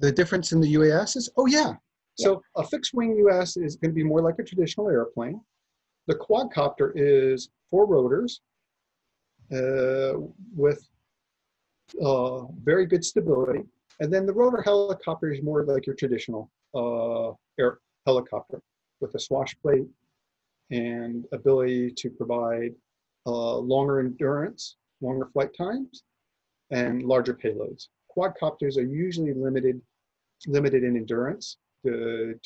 The difference in the UASs? Oh yeah. So a fixed wing UAS is going to be more like a traditional airplane. The quadcopter is 4 rotors with very good stability. And then the rotor helicopter is more like your traditional air helicopter with a swash plate and ability to provide longer endurance, longer flight times, and larger payloads. Quadcopters are usually limited in endurance due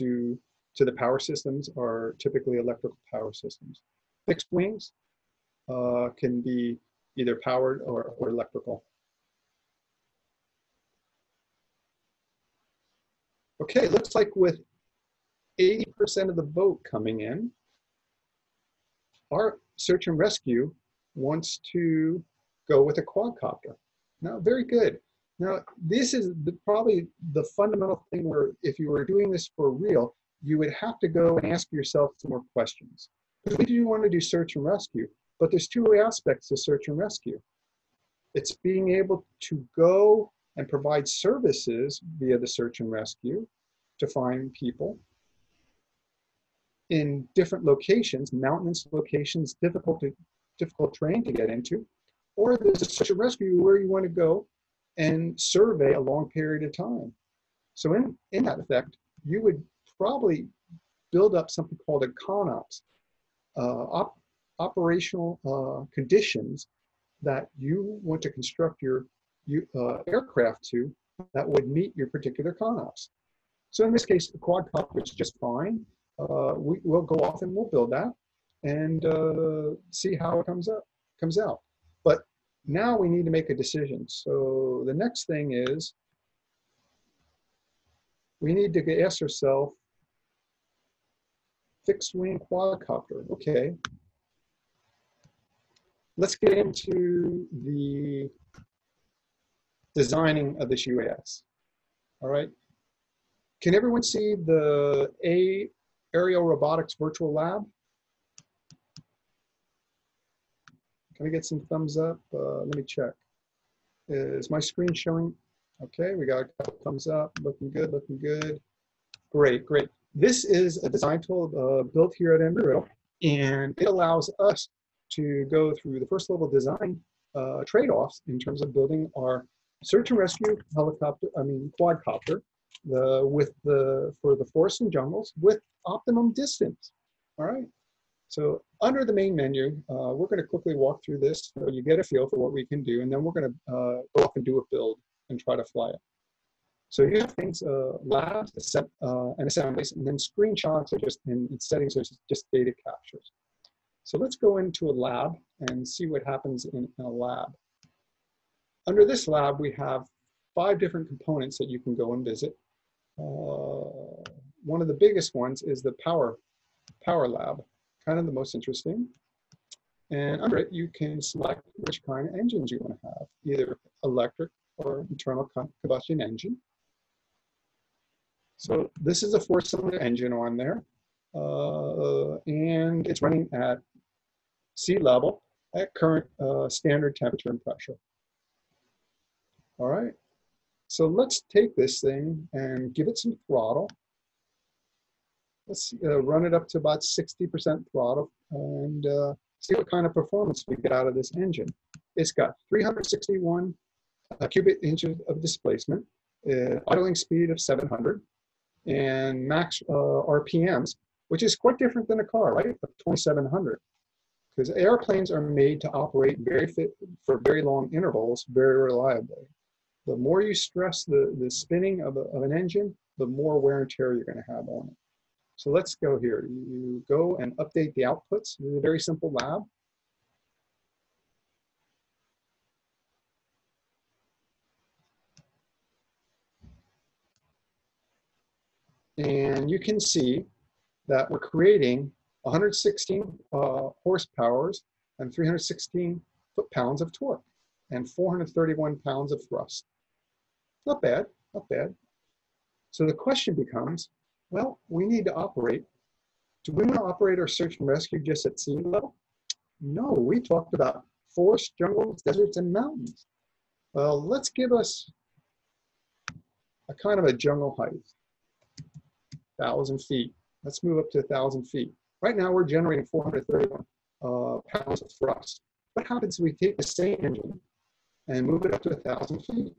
to the power systems are typically electrical power systems. Fixed wings can be either powered or electrical. Okay, looks like with 80% of the vote coming in, our search and rescue wants to go with a quadcopter. Now, very good. Now, this is probably the fundamental thing where if you were doing this for real, you would have to go and ask yourself some more questions. Because we do want to do search and rescue, but there's 2 aspects to search and rescue. It's being able to go and provide services via the search and rescue to find people in different locations, mountainous locations, difficult terrain to get into, or there's a search and rescue where you want to go and survey a long period of time. So in that effect, you would probably build up something called a CONOPS, operational conditions that you want to construct your aircraft to that would meet your particular CONOPS. So in this case, the quadcopter is just fine. We'll go off and we'll build that and see how it comes out. But now we need to make a decision. So the next thing is we need to ask ourselves, fixed wing quadcopter, okay. Let's get into the designing of this UAS, all right? Can everyone see the Aerial Robotics Virtual Lab? Can we get some thumbs up? Let me check. Is my screen showing? Okay, we got a couple thumbs up. Looking good, looking good. Great, great. This is a design tool built here at Embry-Riddle, and it allows us to go through the first level design trade-offs in terms of building our search and rescue helicopter, I mean quadcopter, for the forests and jungles with optimum distance. All right. So under the main menu, we're going to quickly walk through this so you get a feel for what we can do, and then we're going to go off and do a build and try to fly it. So you have things, labs, and assemblies, and then screenshots are just in settings, are just data captures. So let's go into a lab and see what happens in a lab. Under this lab, we have 5 different components that you can go and visit. One of the biggest ones is the power lab, kind of the most interesting. And under it, you can select which kind of engines you want to have, either electric or internal combustion engine. So this is a 4-cylinder engine on there, and it's running at sea level at current standard temperature and pressure. All right, so let's take this thing and give it some throttle. Let's run it up to about 60% throttle and see what kind of performance we get out of this engine. It's got 361 cubic inches of displacement, idling speed of 700, and max RPMs, which is quite different than a car, right? Of 2,700. Because airplanes are made to operate for very long intervals, very reliably. The more you stress the spinning of an engine, the more wear and tear you're going to have on it. So let's go here. You go and update the outputs. This is a very simple lab. And you can see that we're creating 116 horsepowers and 316 foot-pounds of torque and 431 pounds of thrust. Not bad, not bad. So the question becomes, well, we need to operate. Do we want to operate our search and rescue just at sea level? No, we talked about forests, jungles, deserts, and mountains. Well, let's give us a kind of a jungle height. 1,000 feet. Let's move up to 1,000 feet. Right now we're generating 431 pounds of thrust. What happens if we take the same engine and move it up to 1,000 feet?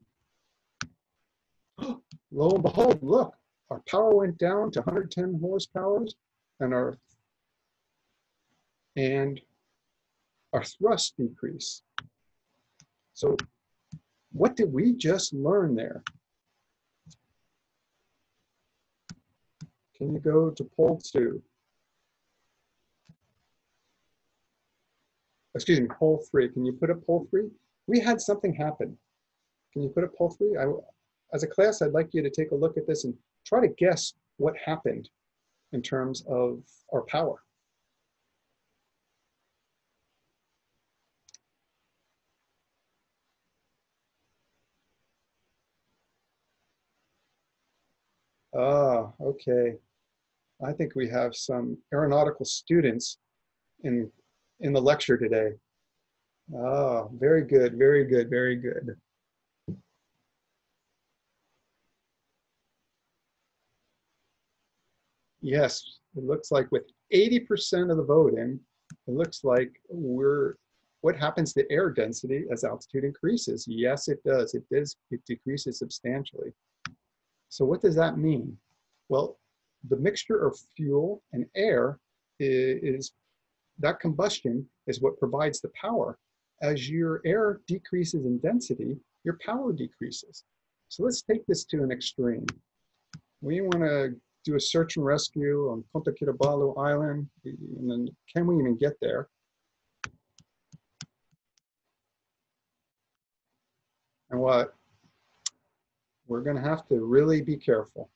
Lo and behold, look, our power went down to 110 horsepower and our thrust decrease. So what did we just learn there? Can you go to poll 2? Excuse me, poll 3. Can you put up poll 3? We had something happen. Can you put up poll 3? As a class, I'd like you to take a look at this and try to guess what happened in terms of our power. Ah, okay. I think we have some aeronautical students in the lecture today. Ah, very good, very good, very good. Yes, it looks like with 80% of the vote in, it looks like what happens to air density as altitude increases? Yes, it does. It decreases substantially. So what does that mean? Well, the mixture of fuel and air that combustion is what provides the power. As your air decreases in density, your power decreases. So let's take this to an extreme. We want to do a search and rescue on Punta Kinabalu Island, and then can we even get there? And what? We're going to have to really be careful.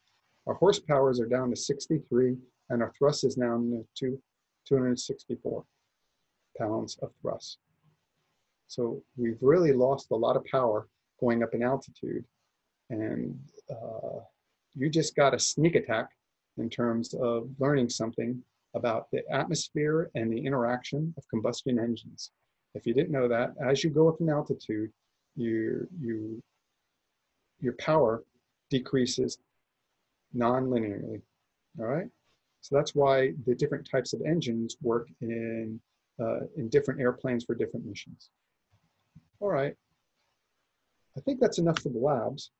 Our horsepowers are down to 63, and our thrust is down to 264 pounds of thrust. So we've really lost a lot of power going up in altitude, and you just got a sneak attack in terms of learning something about the atmosphere and the interaction of combustion engines. If you didn't know that, as you go up in altitude, your power decreases non-linearly, all right? So that's why the different types of engines work in different airplanes for different missions. All right, I think that's enough for the labs.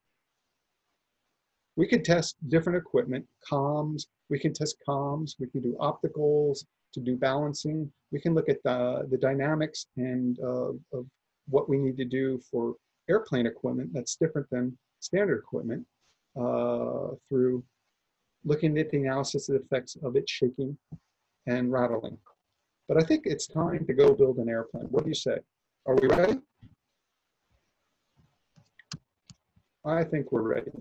We could test different equipment, comms, we can test comms, we can do opticals, to do balancing, we can look at the dynamics and of what we need to do for airplane equipment that's different than standard equipment through looking at the analysis of the effects of it shaking and rattling. But I think it's time to go build an airplane. What do you say? Are we ready? I think we're ready.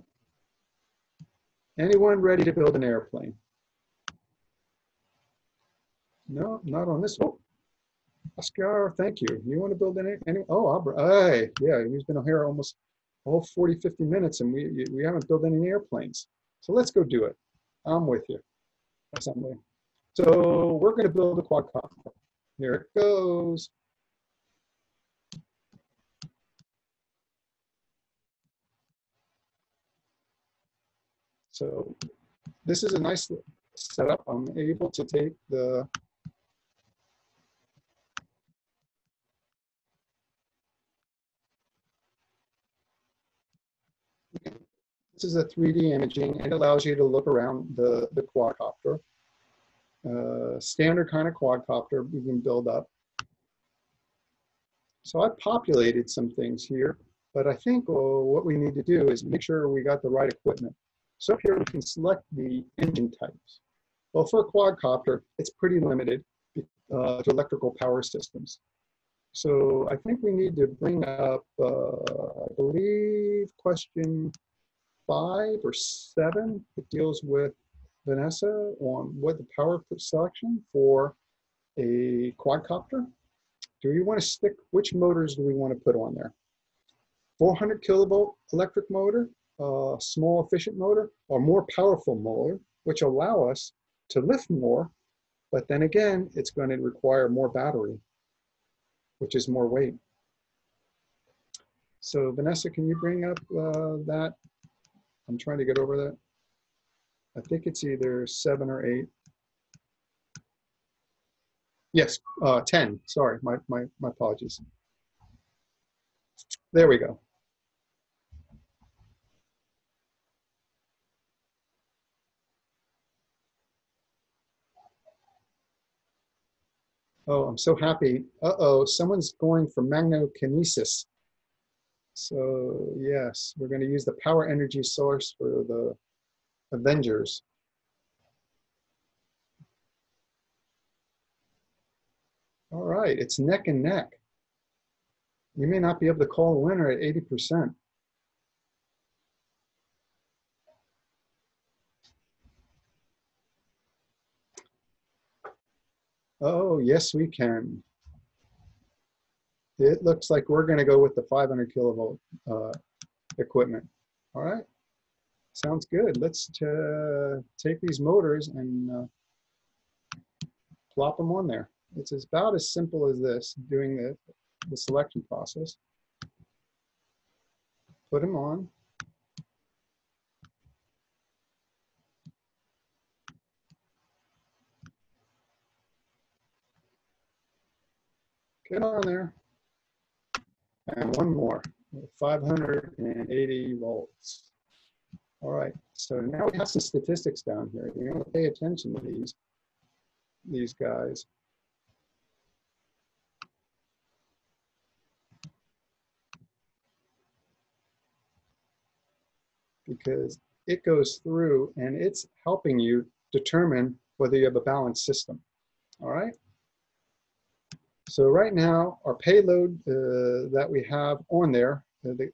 Anyone ready to build an airplane? No, not on this one. Oscar, thank you. You want to build any? Oh, hey, yeah, he's been here almost all 40, 50 minutes, and we haven't built any airplanes. So let's go do it. I'm with you. So we're going to build a quadcopter. Here it goes. So this is a nice setup. I'm able to take the This is a 3D imaging. It allows you to look around the quadcopter. Standard kind of quadcopter we can build up. So I populated some things here, but I think what we need to do is make sure we got the right equipment. So here we can select the engine types. Well, for a quadcopter, it's pretty limited to electrical power systems. So I think we need to bring up, I believe, question 5 or 7, it deals with Vanessa on what the power selection for a quadcopter. Do you want to stick, which motors do we want to put on there? 400 kilovolt electric motor, small efficient motor, or more powerful motor, which allow us to lift more, but then again, it's going to require more battery, which is more weight. So Vanessa, can you bring up that? I'm trying to get over that. I think it's either 7 or 8. Yes, 10. Sorry, my apologies. There we go. Oh, I'm so happy. Uh-oh, someone's going for magnokinesis. So yes, we're going to use the power energy source for the Avengers. All right, it's neck and neck. You may not be able to call a winner at 80%. Oh, yes, we can. It looks like we're going to go with the 500 kilovolt equipment. All right, sounds good. Let's take these motors and plop them on there. It's about as simple as this, doing the selection process. Put them on. Get on there. And one more, 580 volts. All right, so now we have some statistics down here. You want to pay attention to these guys. Because it goes through and it's helping you determine whether you have a balanced system. All right. So right now, our payload that we have on there,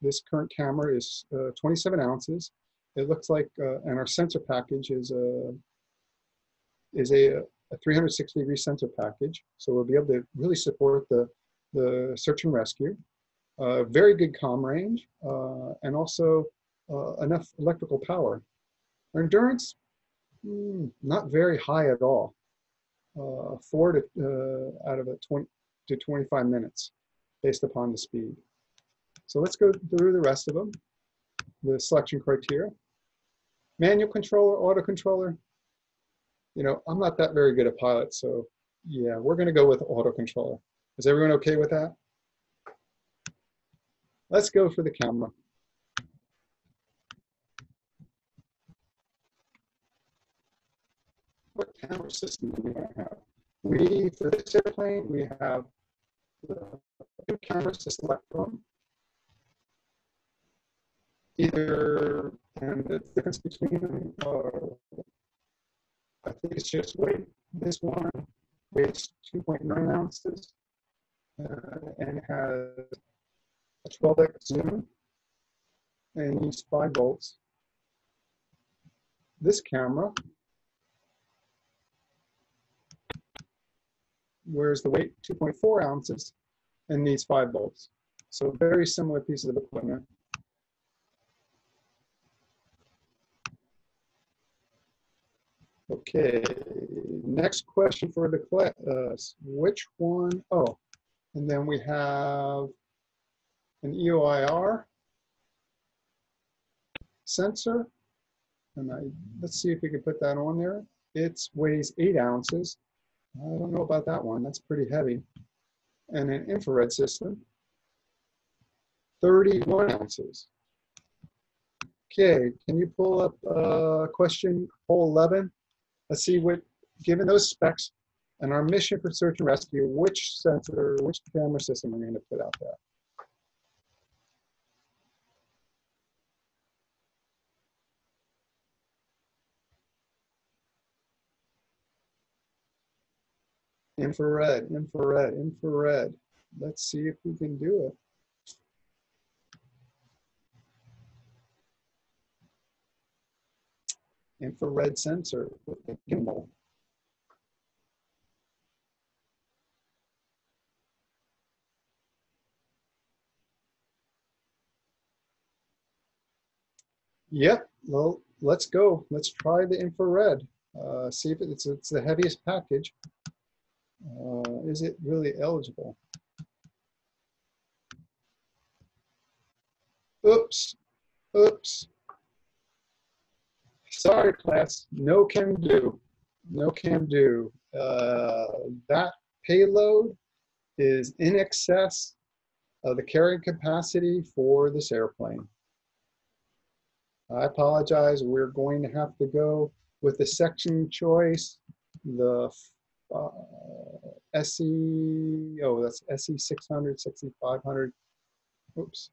this current camera is 27 ounces. It looks like, and our sensor package is a 360-degree sensor package. So we'll be able to really support the search and rescue. Very good comm range, and also enough electrical power. Our endurance, not very high at all. 4 to 25 minutes based upon the speed. So let's go through the rest of them, the selection criteria. Manual controller, auto controller. You know, I'm not that very good a pilot, so yeah, we're gonna go with auto controller. Is everyone okay with that? Let's go for the camera. What camera system do we have? For this airplane, we have the camera to select from. Either, and the difference between them are, I think it's just weight. This one weighs 2.9 ounces and has a 12x zoom and uses 5 volts. This camera, whereas the weight 2.4 ounces and needs 5 volts. So very similar pieces of equipment. Okay, next question for the class. Which one? Oh, and then we have an EOIR sensor. And let's see if we can put that on there. It weighs 8 ounces. I don't know about that one, that's pretty heavy. And an infrared system, 31 ounces. Okay, can you pull up question hole 11? Let's see what, given those specs and our mission for search and rescue, which sensor, which camera system are we going to put out there? Infrared, infrared, infrared. Let's see if we can do it. Infrared sensor with the gimbal. Yep, well, let's go. Let's try the infrared. See if it's the heaviest package. Is it really eligible? Oops. sorry class, no can do, no can do. That payload is in excess of the carrying capacity for this airplane. I apologize, we're going to have to go with the section choice, the SE, oh, that's SE 600, 6500, oops.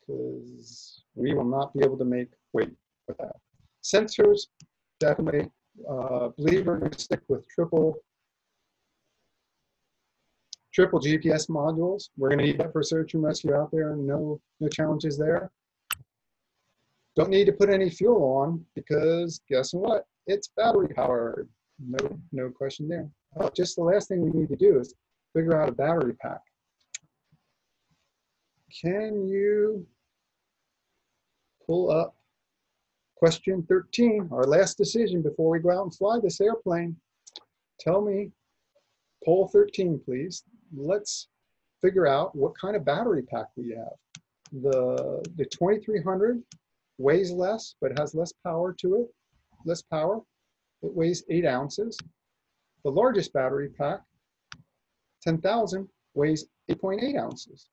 Because we will not be able to make weight with that. Sensors, definitely, believe we're going to stick with triple GPS modules. We're going to need that for search and rescue out there. No challenges there. Don't need to put any fuel on because guess what? It's battery powered. No question there. Oh, just the last thing we need to do is figure out a battery pack. Can you pull up question 13, our last decision before we go out and fly this airplane? Tell me, poll 13, please. Let's figure out what kind of battery pack we have. The 2300 weighs less, but has less power to it, less power. It weighs 8 ounces. The largest battery pack, 10,000, weighs 8.8 ounces.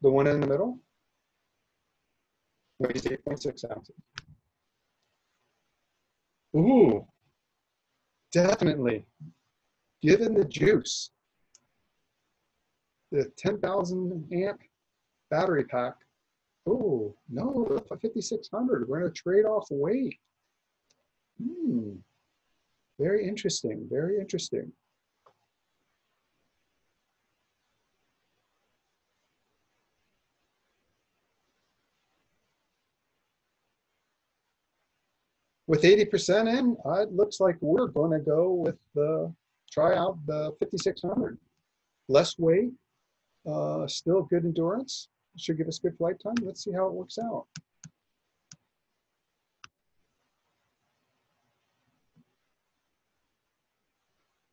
The one in the middle weighs 8.6 ounces. Ooh, definitely. Given the juice, the 10,000 amp battery pack. Ooh, no, the 5600. We're going to trade off weight. Very interesting. Very interesting. With 80% in, it looks like we're going to go with the, try out the 5600. Less weight, still good endurance. Should give us good flight time. Let's see how it works out.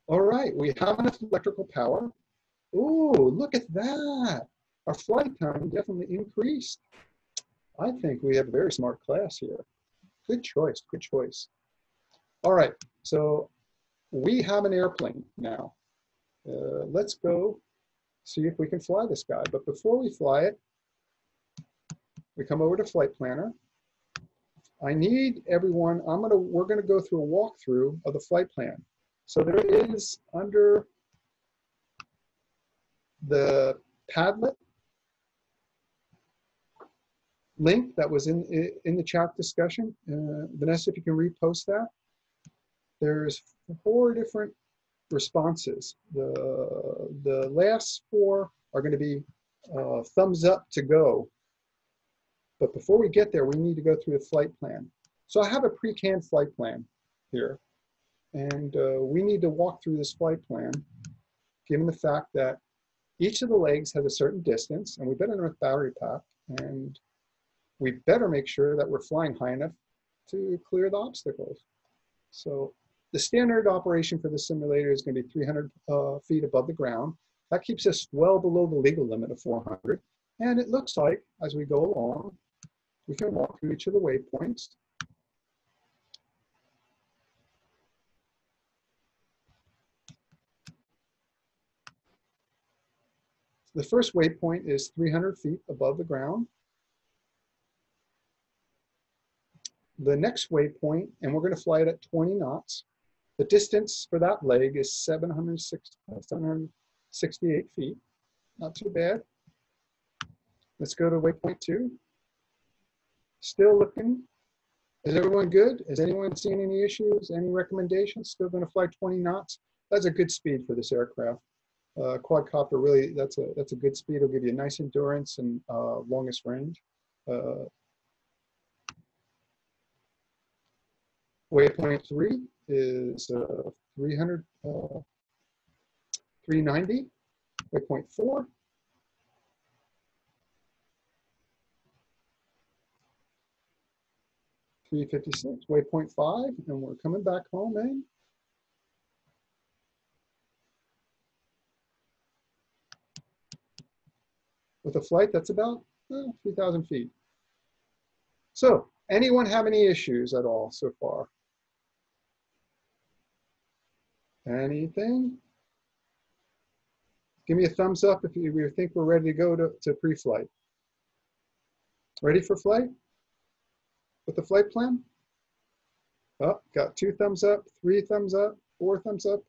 All right, we have enough electrical power. Ooh, look at that. Our flight time definitely increased. I think we have a very smart class here. Good choice, good choice. All right, so we have an airplane now. Let's go see if we can fly this guy. But before we fly it, we come over to Flight Planner. I need everyone, we're gonna go through a walkthrough of the flight plan. So there is under the Padlet link that was in the chat discussion. Vanessa, if you can repost that. There's 4 different responses. The last 4 are going to be thumbs up to go. But before we get there, we need to go through the flight plan. So I have a pre-canned flight plan here. And we need to walk through this flight plan, given the fact that each of the legs has a certain distance, and we've been in a battery pack, and we better make sure that we're flying high enough to clear the obstacles. So the standard operation for the simulator is going to be 300 feet above the ground. That keeps us well below the legal limit of 400. And it looks like, as we go along, we can walk through each of the waypoints. The first waypoint is 300 feet above the ground. The next waypoint, and we're going to fly it at 20 knots. The distance for that leg is 768 feet. Not too bad. Let's go to waypoint 2. Still looking. Is everyone good? Has anyone seen any issues? Any recommendations? Still going to fly 20 knots. That's a good speed for this aircraft. Quadcopter, really, that's a good speed. It'll give you a nice endurance and longest range. Waypoint 3 is 390. Waypoint 4. Waypoint 356. Waypoint 5. And we're coming back home, eh? with a flight that's about 3,000 feet. So anyone have any issues at all so far? Anything? Give me a thumbs up if you think we're ready to go to pre-flight. Ready for flight? With the flight plan? Oh, got 2 thumbs up, 3 thumbs up, 4 thumbs up.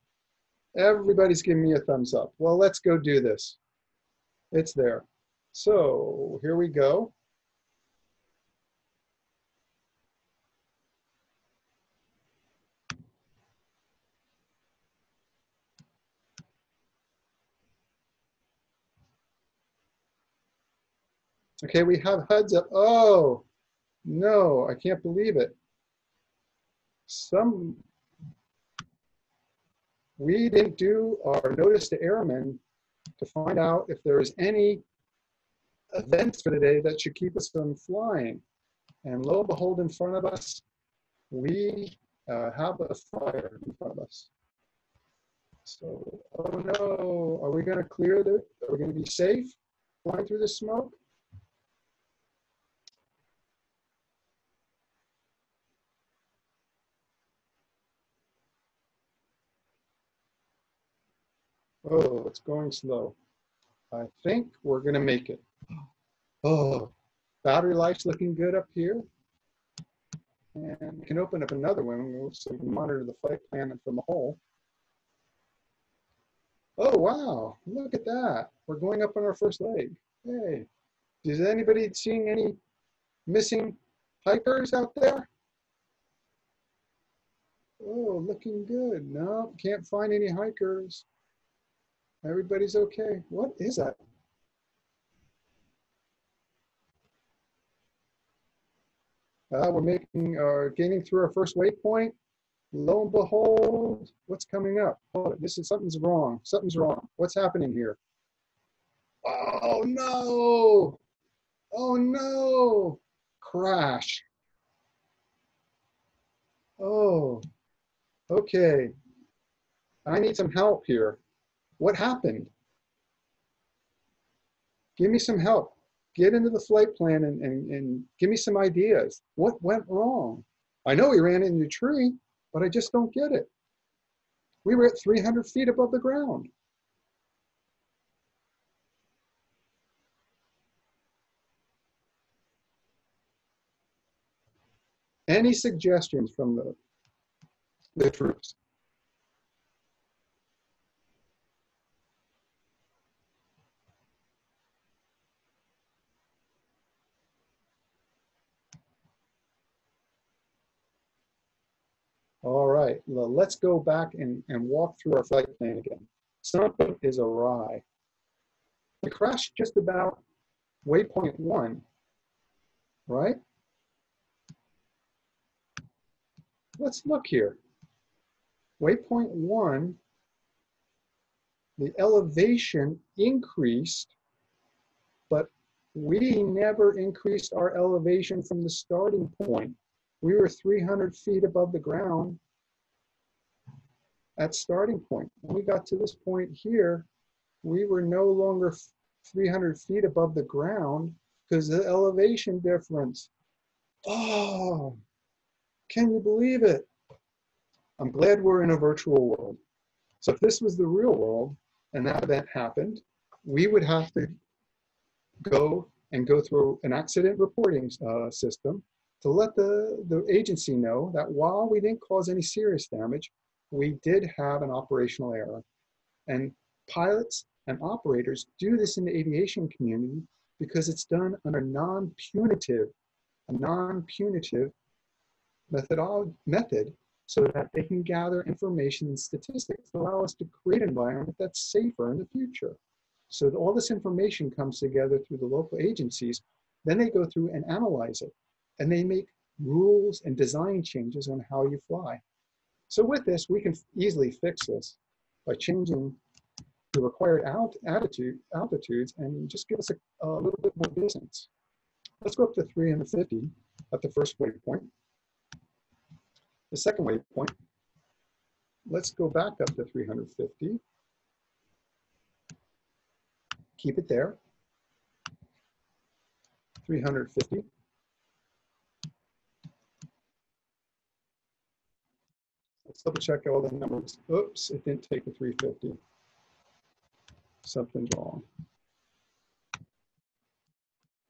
Everybody's giving me a thumbs up. Well, let's go do this. It's there. So here we go. Okay, we have HUDs up. Oh, no, I can't believe it. We didn't do our notice to airmen to find out if there is any events for the day that should keep us from flying. And lo and behold, in front of us, we have a fire in front of us. So, oh no, are we going to are we going to be safe flying through the smoke? Oh, it's going slow. I think we're going to make it. Oh, battery life's looking good up here. And we can open up another one so we can monitor the flight plan from the hole. Oh, wow. Look at that. We're going up on our first leg. Hey, is anybody seeing any missing hikers out there? Oh, looking good. No, can't find any hikers. Everybody's okay. What is that? We're making our gaining through our first waypoint. Lo and behold, what's coming up? Oh, this is something's wrong. Something's wrong. What's happening here? Oh no! Oh no! Crash. Oh. Okay. I need some help here. What happened? Give me some help. Get into the flight plan and give me some ideas. What went wrong? I know we ran into a tree, but I just don't get it. We were at 300 feet above the ground. Any suggestions from the troops? All right, well, let's go back and walk through our flight plan again. Something is awry. We crashed just about waypoint 1, right? Let's look here. Waypoint 1, the elevation increased, but we never increased our elevation from the starting point. We were 300 feet above the ground at starting point. When we got to this point here, we were no longer 300 feet above the ground because of the elevation difference. Oh, can you believe it? I'm glad we're in a virtual world. So if this was the real world and that event happened, we would have to go through an accident reporting system to let the agency know that while we didn't cause any serious damage, we did have an operational error. And pilots and operators do this in the aviation community because it's done under a non-punitive method so that they can gather information and statistics to allow us to create an environment that's safer in the future. So all this information comes together through the local agencies, then they go through and analyze it. And they make rules and design changes on how you fly. So with this, we can easily fix this by changing the required altitudes and just give us a little bit more distance. Let's go up to 350 at the first waypoint. The second waypoint, let's go back up to 350. Keep it there. 350. Let's double check all the numbers. Oops, it didn't take the 350. Something's wrong.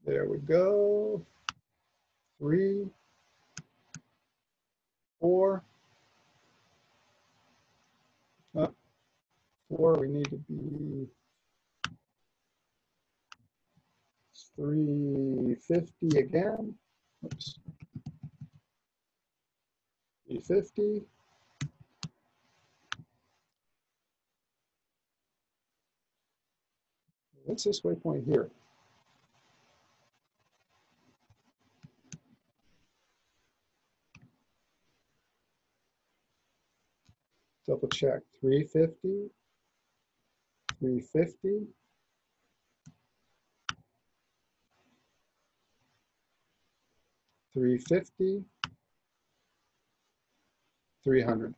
There we go. 3, 4. Four, we need to be 350 again. Oops. 350. 350. What's this waypoint here? Double check. 350, 350. $350, $300.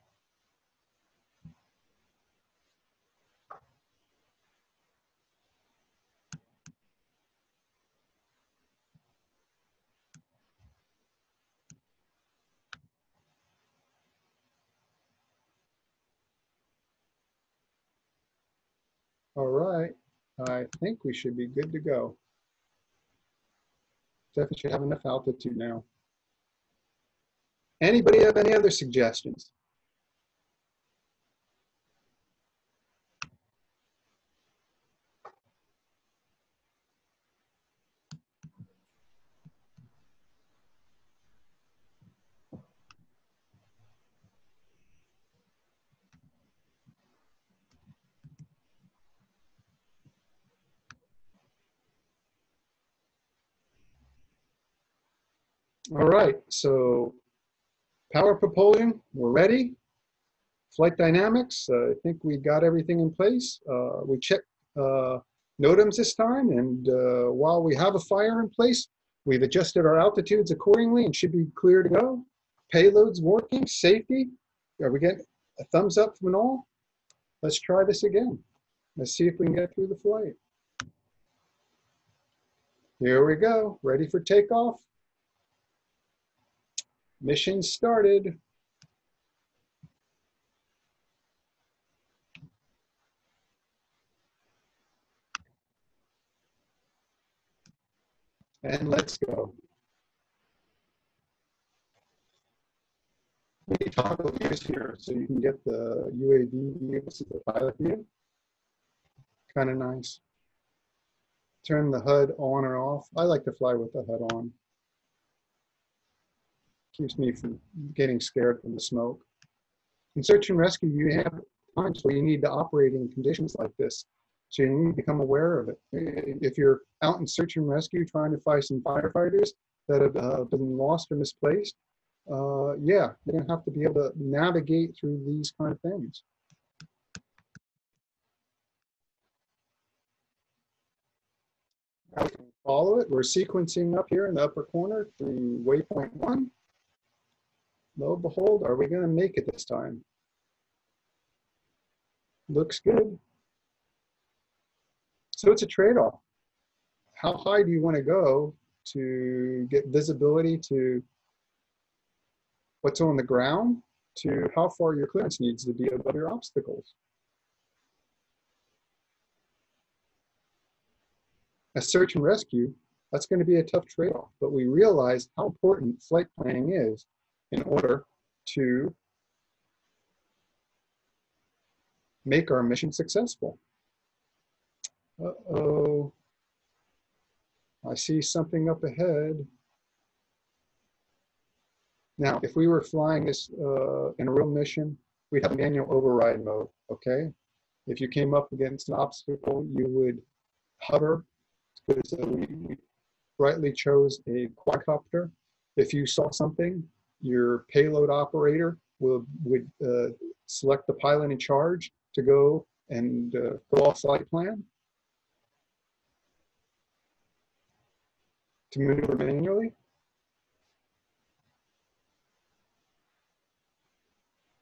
All right, I think we should be good to go. Definitely should have enough altitude now. Anybody have any other suggestions? All right, so power propulsion, we're ready. Flight dynamics, I think we got everything in place. We checked NOTAMs this time, and while we have a fire in place, we've adjusted our altitudes accordingly and should be clear to go. Payloads working, safety. Are we getting a thumbs up from all? Let's try this again. Let's see if we can get through the flight. Here we go, ready for takeoff. Mission started. And let's go. We toggle views here so you can get the UAV view, this is the pilot view. Kind of nice. Turn the HUD on or off. I like to fly with the HUD on. Keeps me from getting scared from the smoke. In search and rescue, you have times where you need the operating conditions like this. So you need to become aware of it. If you're out in search and rescue trying to find some firefighters that have been lost or misplaced, yeah, you're going to have to be able to navigate through these kind of things. Now we can follow it. We're sequencing up here in the upper corner through waypoint 1. Lo and behold, are we going to make it this time? Looks good. So it's a trade-off. How high do you want to go to get visibility to what's on the ground, to how far your clearance needs to be above your obstacles? A search and rescue, that's going to be a tough trade-off, but we realize how important flight planning is in order to make our mission successful. Uh-oh, I see something up ahead. Now, if we were flying this in a real mission, we'd have manual override mode, okay? If you came up against an obstacle, you would hover, because we rightly chose a quadcopter. If you saw something, your payload operator would select the pilot in charge to go and go off flight plan to maneuver manually.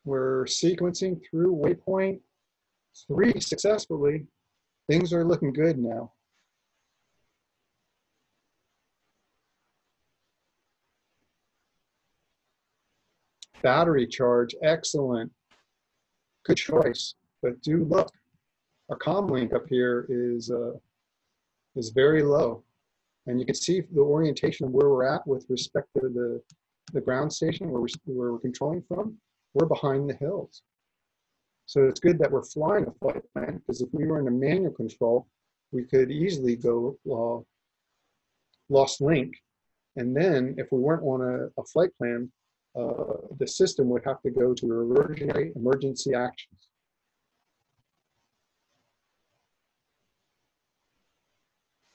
We're sequencing through waypoint 3 successfully. Things are looking good now. battery charge, excellent, good choice. But do look, our comlink up here is very low. And you can see the orientation of where we're at with respect to the ground station where we're controlling from. We're behind the hills. So it's good that we're flying a flight plan, because if we were in a manual control, we could easily go lost link. And then if we weren't on a flight plan, the system would have to go to reversionary emergency actions.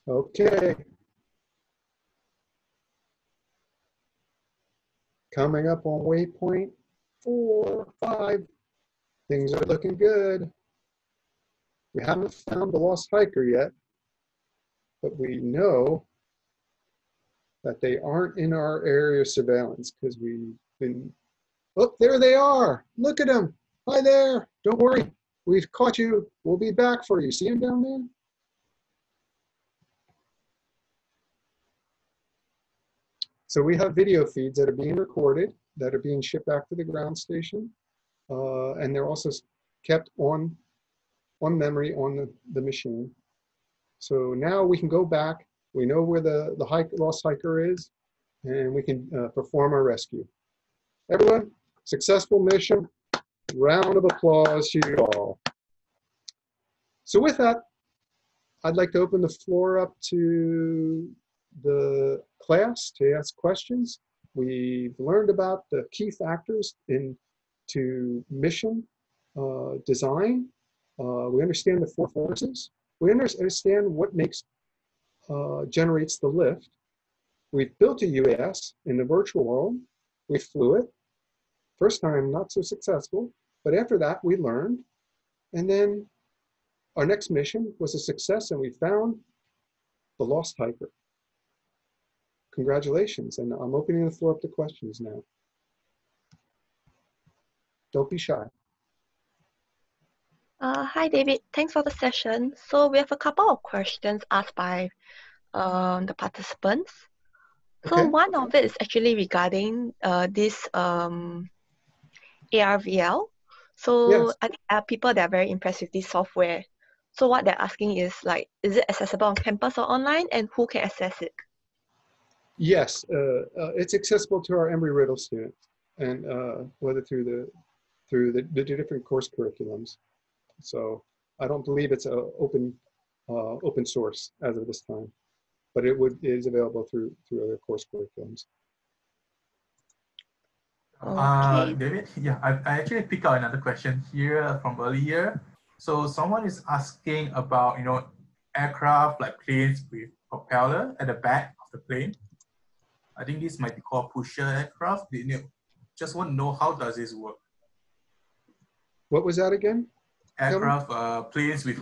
Okay. Coming up on waypoint 4, 5. Things are looking good. We haven't found the lost hiker yet, but we know that they aren't in our area of surveillance because we've been, oh, there they are. Look at them. Hi there. Don't worry. We've caught you. We'll be back for you. See him down there? So we have video feeds that are being recorded, that are being shipped back to the ground station. And they're also kept on memory on the machine. So now we can go back. We know where the lost hiker is, and we can perform our rescue. Everyone, successful mission. Round of applause to you all. So with that, I'd like to open the floor up to the class to ask questions. We've learned about the key factors to mission design. We understand the four forces. We understand what generates the lift. We've built a UAS in the virtual world. We flew it. First time, not so successful, but after that we learned. And then our next mission was a success and we found the lost hiker. Congratulations, and I'm opening the floor up to questions now. Don't be shy. Hi, David. Thanks for the session. So we have a couple of questions asked by the participants. So okay. One of it is actually regarding this ARVL. So yes. I think there are people that are very impressed with this software. So what they're asking is, like, is it accessible on campus or online, and who can access it? Yes, it's accessible to our Embry-Riddle students, and whether through the different course curriculums. So I don't believe it's a open source as of this time, but it is available through other course curriculums. Okay. David, yeah, I actually picked out another question here from earlier. So someone is asking about, you know, aircraft like planes with propeller at the back of the plane. I think this might be called pusher aircraft. Just want to know, how does this work? What was that again? Aircraft planes with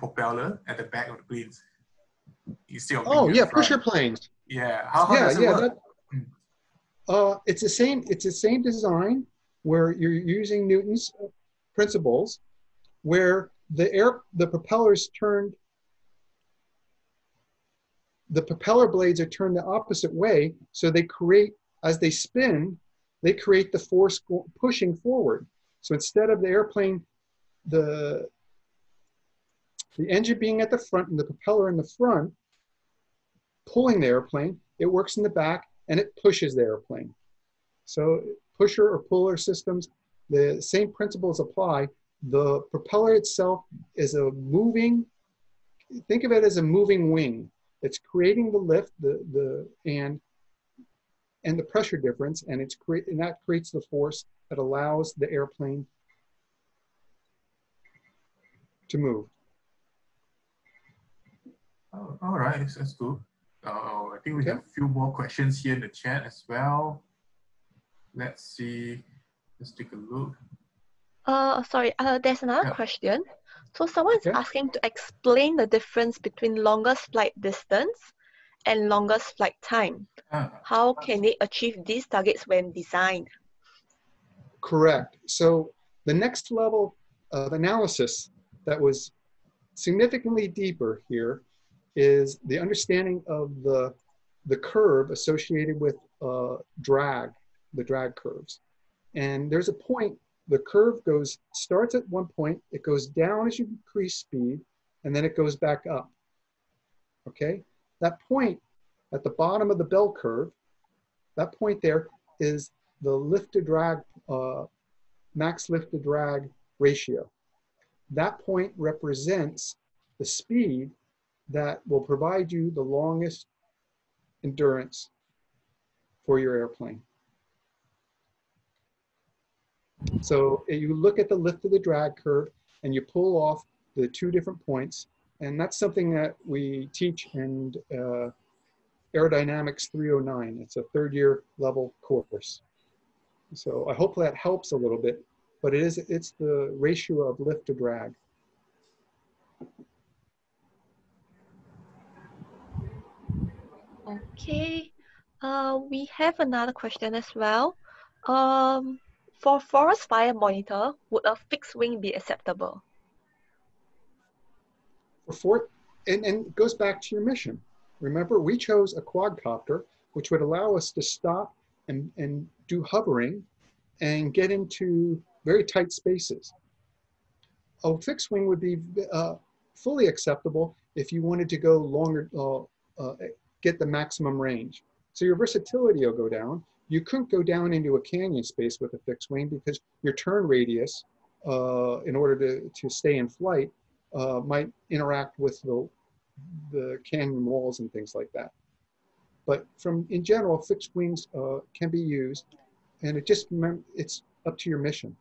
propeller at the back of the planes. Oh yeah, pusher planes. Yeah. How does it work? That, it's the same. It's the same design where you're using Newton's principles, where the propellers turned. The propeller blades are turned the opposite way, so they create, as they spin, they create the force pushing forward. So instead of the airplane, the engine being at the front and the propeller in the front, pulling the airplane, it works in the back and it pushes the airplane. So pusher or puller systems, the same principles apply. The propeller itself is a moving, think of it as a moving wing. It's creating the lift, and the pressure difference, and that creates the force that allows the airplane to move. Oh, all right, that's cool. I think we have a few more questions here in the chat as well. Let's see. Let's take a look. There's another question. So someone's asking to explain the difference between longest flight distance and longest flight time. How can they achieve these targets when designed? Correct. So the next level of analysis that was significantly deeper here is the understanding of the curve associated with drag, the drag curves. And there's a point, the curve goes, starts at one point, it goes down as you increase speed, and then it goes back up, okay? That point at the bottom of the bell curve, that point there is the lift to drag, max lift to drag ratio. That point represents the speed that will provide you the longest endurance for your airplane. So you look at the lift to the drag curve and you pull off the two different points. And that's something that we teach in Aerodynamics 309. It's a third year level course. So I hope that helps a little bit, but it's the ratio of lift to drag. Okay, we have another question as well. For forest fire monitor, would a fixed wing be acceptable? And it goes back to your mission. Remember, we chose a quadcopter, which would allow us to stop and do hovering and get into very tight spaces. A fixed wing would be fully acceptable if you wanted to go longer, get the maximum range. So your versatility will go down. You couldn't go down into a canyon space with a fixed wing because your turn radius, in order to stay in flight, might interact with the canyon walls and things like that. But in general, fixed wings can be used, and it's up to your mission.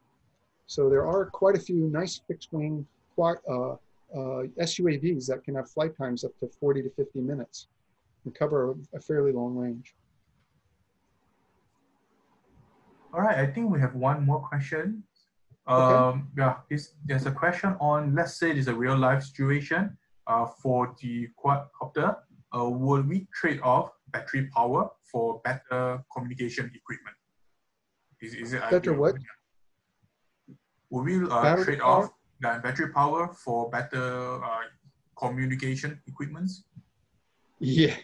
So there are quite a few nice fixed wing SUAVs that can have flight times up to 40 to 50 minutes and cover a fairly long range. All right, I think we have one more question. Okay. Yeah, there's a question on, let's say there's a real life situation for the quadcopter. Will we trade off battery power for better communication equipment? Is it better what? Will we trade off the battery power for better communication equipments? Yeah,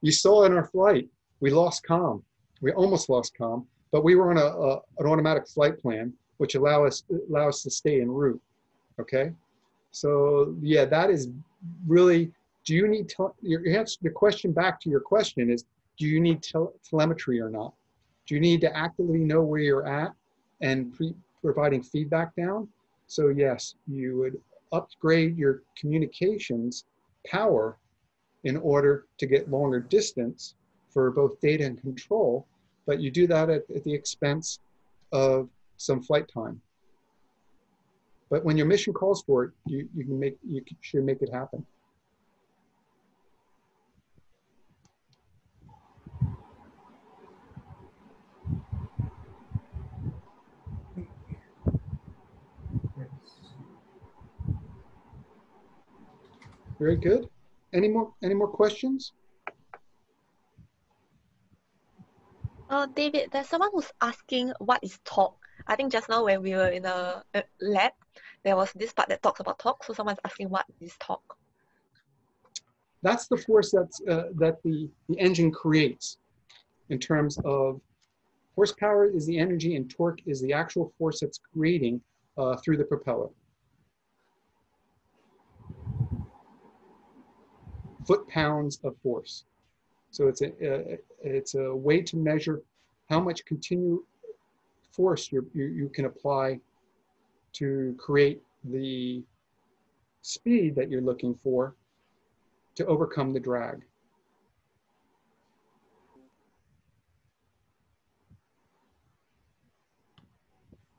you saw in our flight, we lost comm. We almost lost comm. But we were on an automatic flight plan, which allow us to stay en route, okay? So yeah, that is really, do you need, the question back to your question is, do you need telemetry or not? Do you need to actively know where you're at and providing feedback down? So yes, you would upgrade your communications power in order to get longer distance for both data and control, but you do that at the expense of some flight time. But when your mission calls for it, you should make it happen. Very good. Any more questions? David, there's someone who's asking what is talk. I think just now when we were in the lab, there was this part that talks about talk. So someone's asking what is talk. That's the force that the engine creates in terms of horsepower is the energy and torque is the actual force that's creating through the propeller. Foot-pounds of force. So it's a way to measure how much continued force you can apply to create the speed that you're looking for to overcome the drag.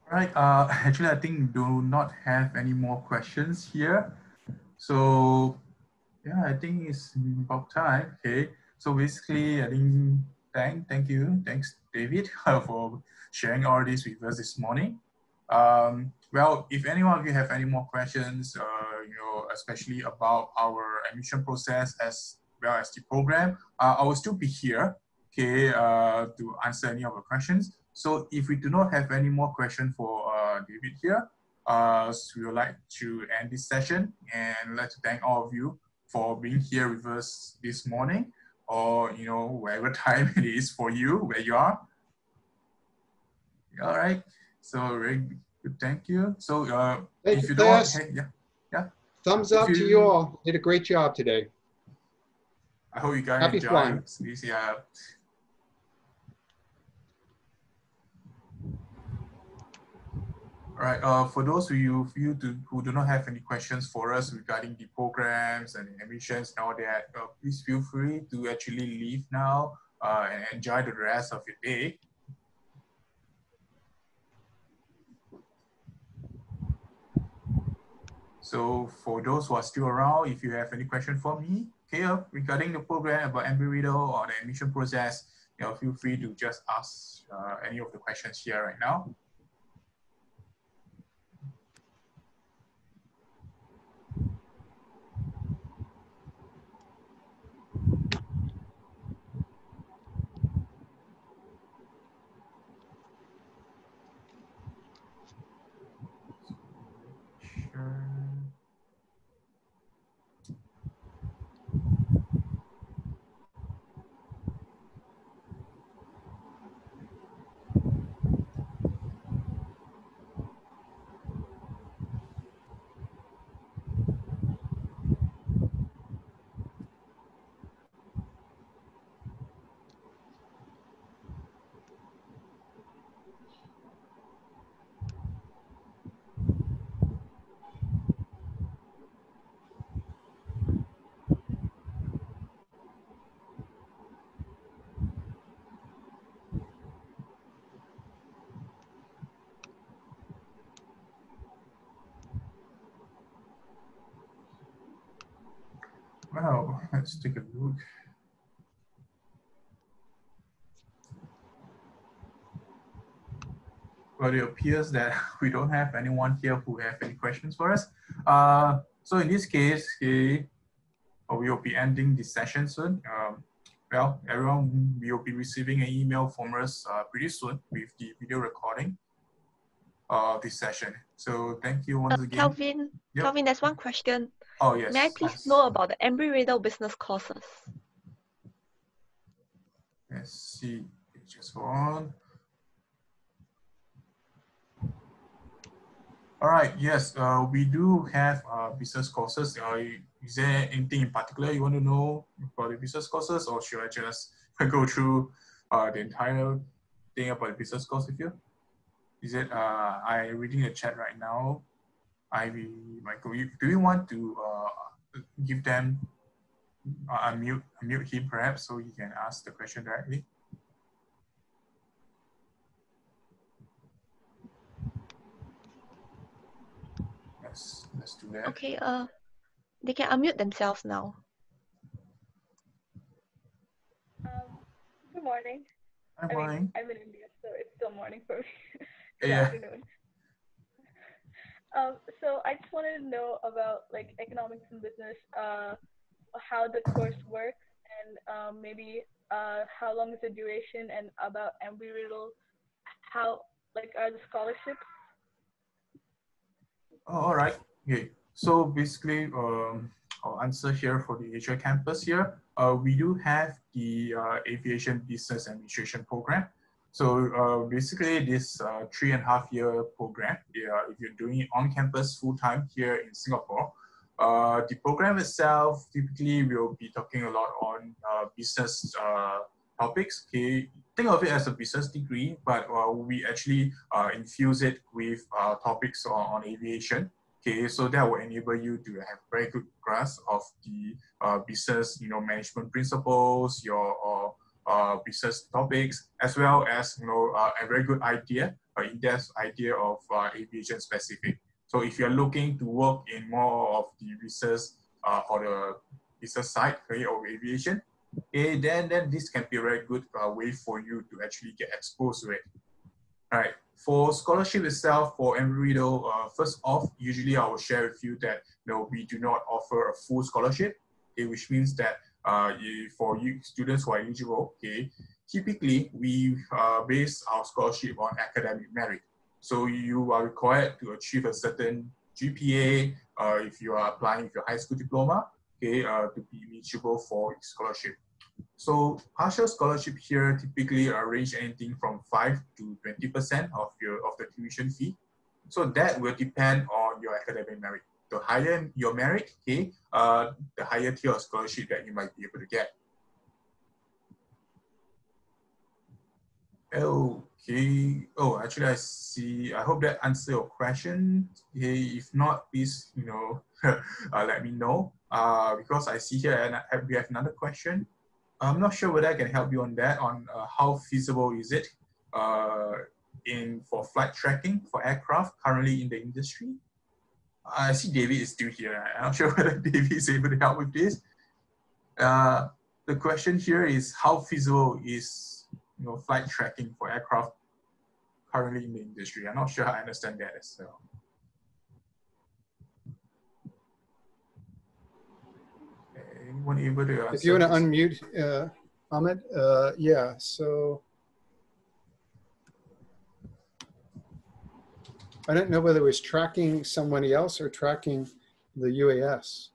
All right, actually I think we do not have any more questions here. So yeah, I think it's about time, okay. So basically, I think, thanks David for sharing all this with us this morning. Well, if any one of you have any more questions, you know, especially about our admission process as well as the program, I will still be here, okay, to answer any of your questions. So if we do not have any more questions for David here, so we would like to end this session and like to thank all of you for being here with us this morning, or you know, wherever time it is for you, where you are. All right. So very good. Thank you. So if you don't, thumbs up to you all. Did a great job today. I hope you guys enjoyed. Yeah. All right. For those of you who do not have any questions for us regarding the programs and admissions and all that, please feel free to actually leave now and enjoy the rest of your day. So for those who are still around, if you have any question for me, Caleb, regarding the program about Embry-Riddle or the admission process, you know, feel free to just ask any of the questions here right now. Wow, let's take a look. Well, it appears that we don't have anyone here who have any questions for us. So in this case, we will be ending this session soon. Well, everyone will be receiving an email from us pretty soon with the video recording of this session. So thank you once again. Kelvin, yep. Kelvin, there's one question. Oh, yes. May I please know about the Embry-Riddle business courses? Let's see, just go on. All right, yes, we do have business courses. Is there anything in particular you want to know about the business courses, or should I just go through the entire thing about the business course with you? Is it, I'm reading the chat right now. Ivy, Michael, do you want to give them unmute him perhaps so he can ask the question directly? Yes, let's do that. Okay, they can unmute themselves now. Good morning. Hi, morning. I mean, I'm in India, so it's still morning for me. Good afternoon. So I just wanted to know about like economics and business, how the course works, and maybe how long is the duration, and about Embry-Riddle, how like are the scholarships? Oh, all right. Okay. So basically, I'll answer here for the Asia campus here. We do have the Aviation Business Administration program. So basically this 3.5-year program, if you're doing it on campus full-time here in Singapore, the program itself typically will be talking a lot on business topics. Okay? Think of it as a business degree, but we actually infuse it with topics on aviation. Okay, so that will enable you to have very good grasp of the business, you know, management principles, your business topics, as well as, you know, a very good idea, in-depth idea of aviation specific. So if you're looking to work in more of the research or the business side, okay, of aviation, okay, then this can be a very good way for you to actually get exposed to it. All right, for scholarship itself, for Embry-Riddle, first off, usually I will share with you that, you know, we do not offer a full scholarship, okay, which means that for you students who are eligible, okay, typically we base our scholarship on academic merit. So you are required to achieve a certain GPA if you are applying for your high school diploma, okay, to be eligible for scholarship. So partial scholarship here typically range anything from 5 to 20% of the tuition fee. So that will depend on your academic merit. The higher your merit, okay, the higher tier of scholarship that you might be able to get. Okay. Oh, actually, I see. I hope that answers your question. Hey, if not, please, you know, let me know. Because I see here, and we have another question. I'm not sure whether I can help you on that. On how feasible is it for flight tracking for aircraft currently in the industry? I see David is still here. I'm not sure whether David is able to help with this. The question here is how feasible is flight tracking for aircraft currently in the industry? I'm not sure I understand that as well. Anyone able to answer? If you want to unmute, Ahmed, yeah, so. I don't know whether it was tracking somebody else or tracking the UAS.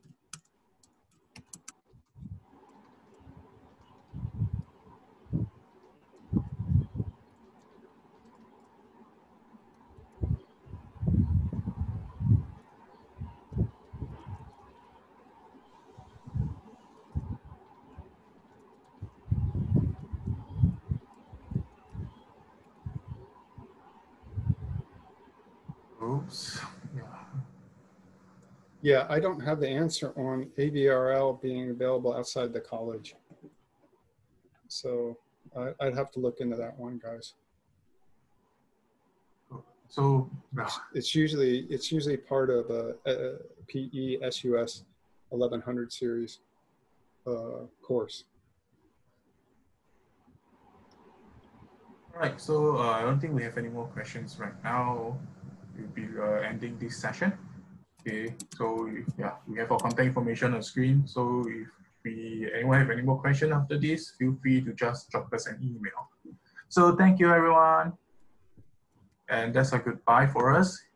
Yeah, I don't have the answer on AVRL being available outside the college. So I'd have to look into that one, guys. So it's usually part of a PE SUS 1100 series course. All right. So I don't think we have any more questions right now. We'll be ending this session. Okay, so yeah, we have our contact information on screen. So if anyone have any more questions after this, feel free to just drop us an email. So thank you, everyone. And that's a goodbye for us.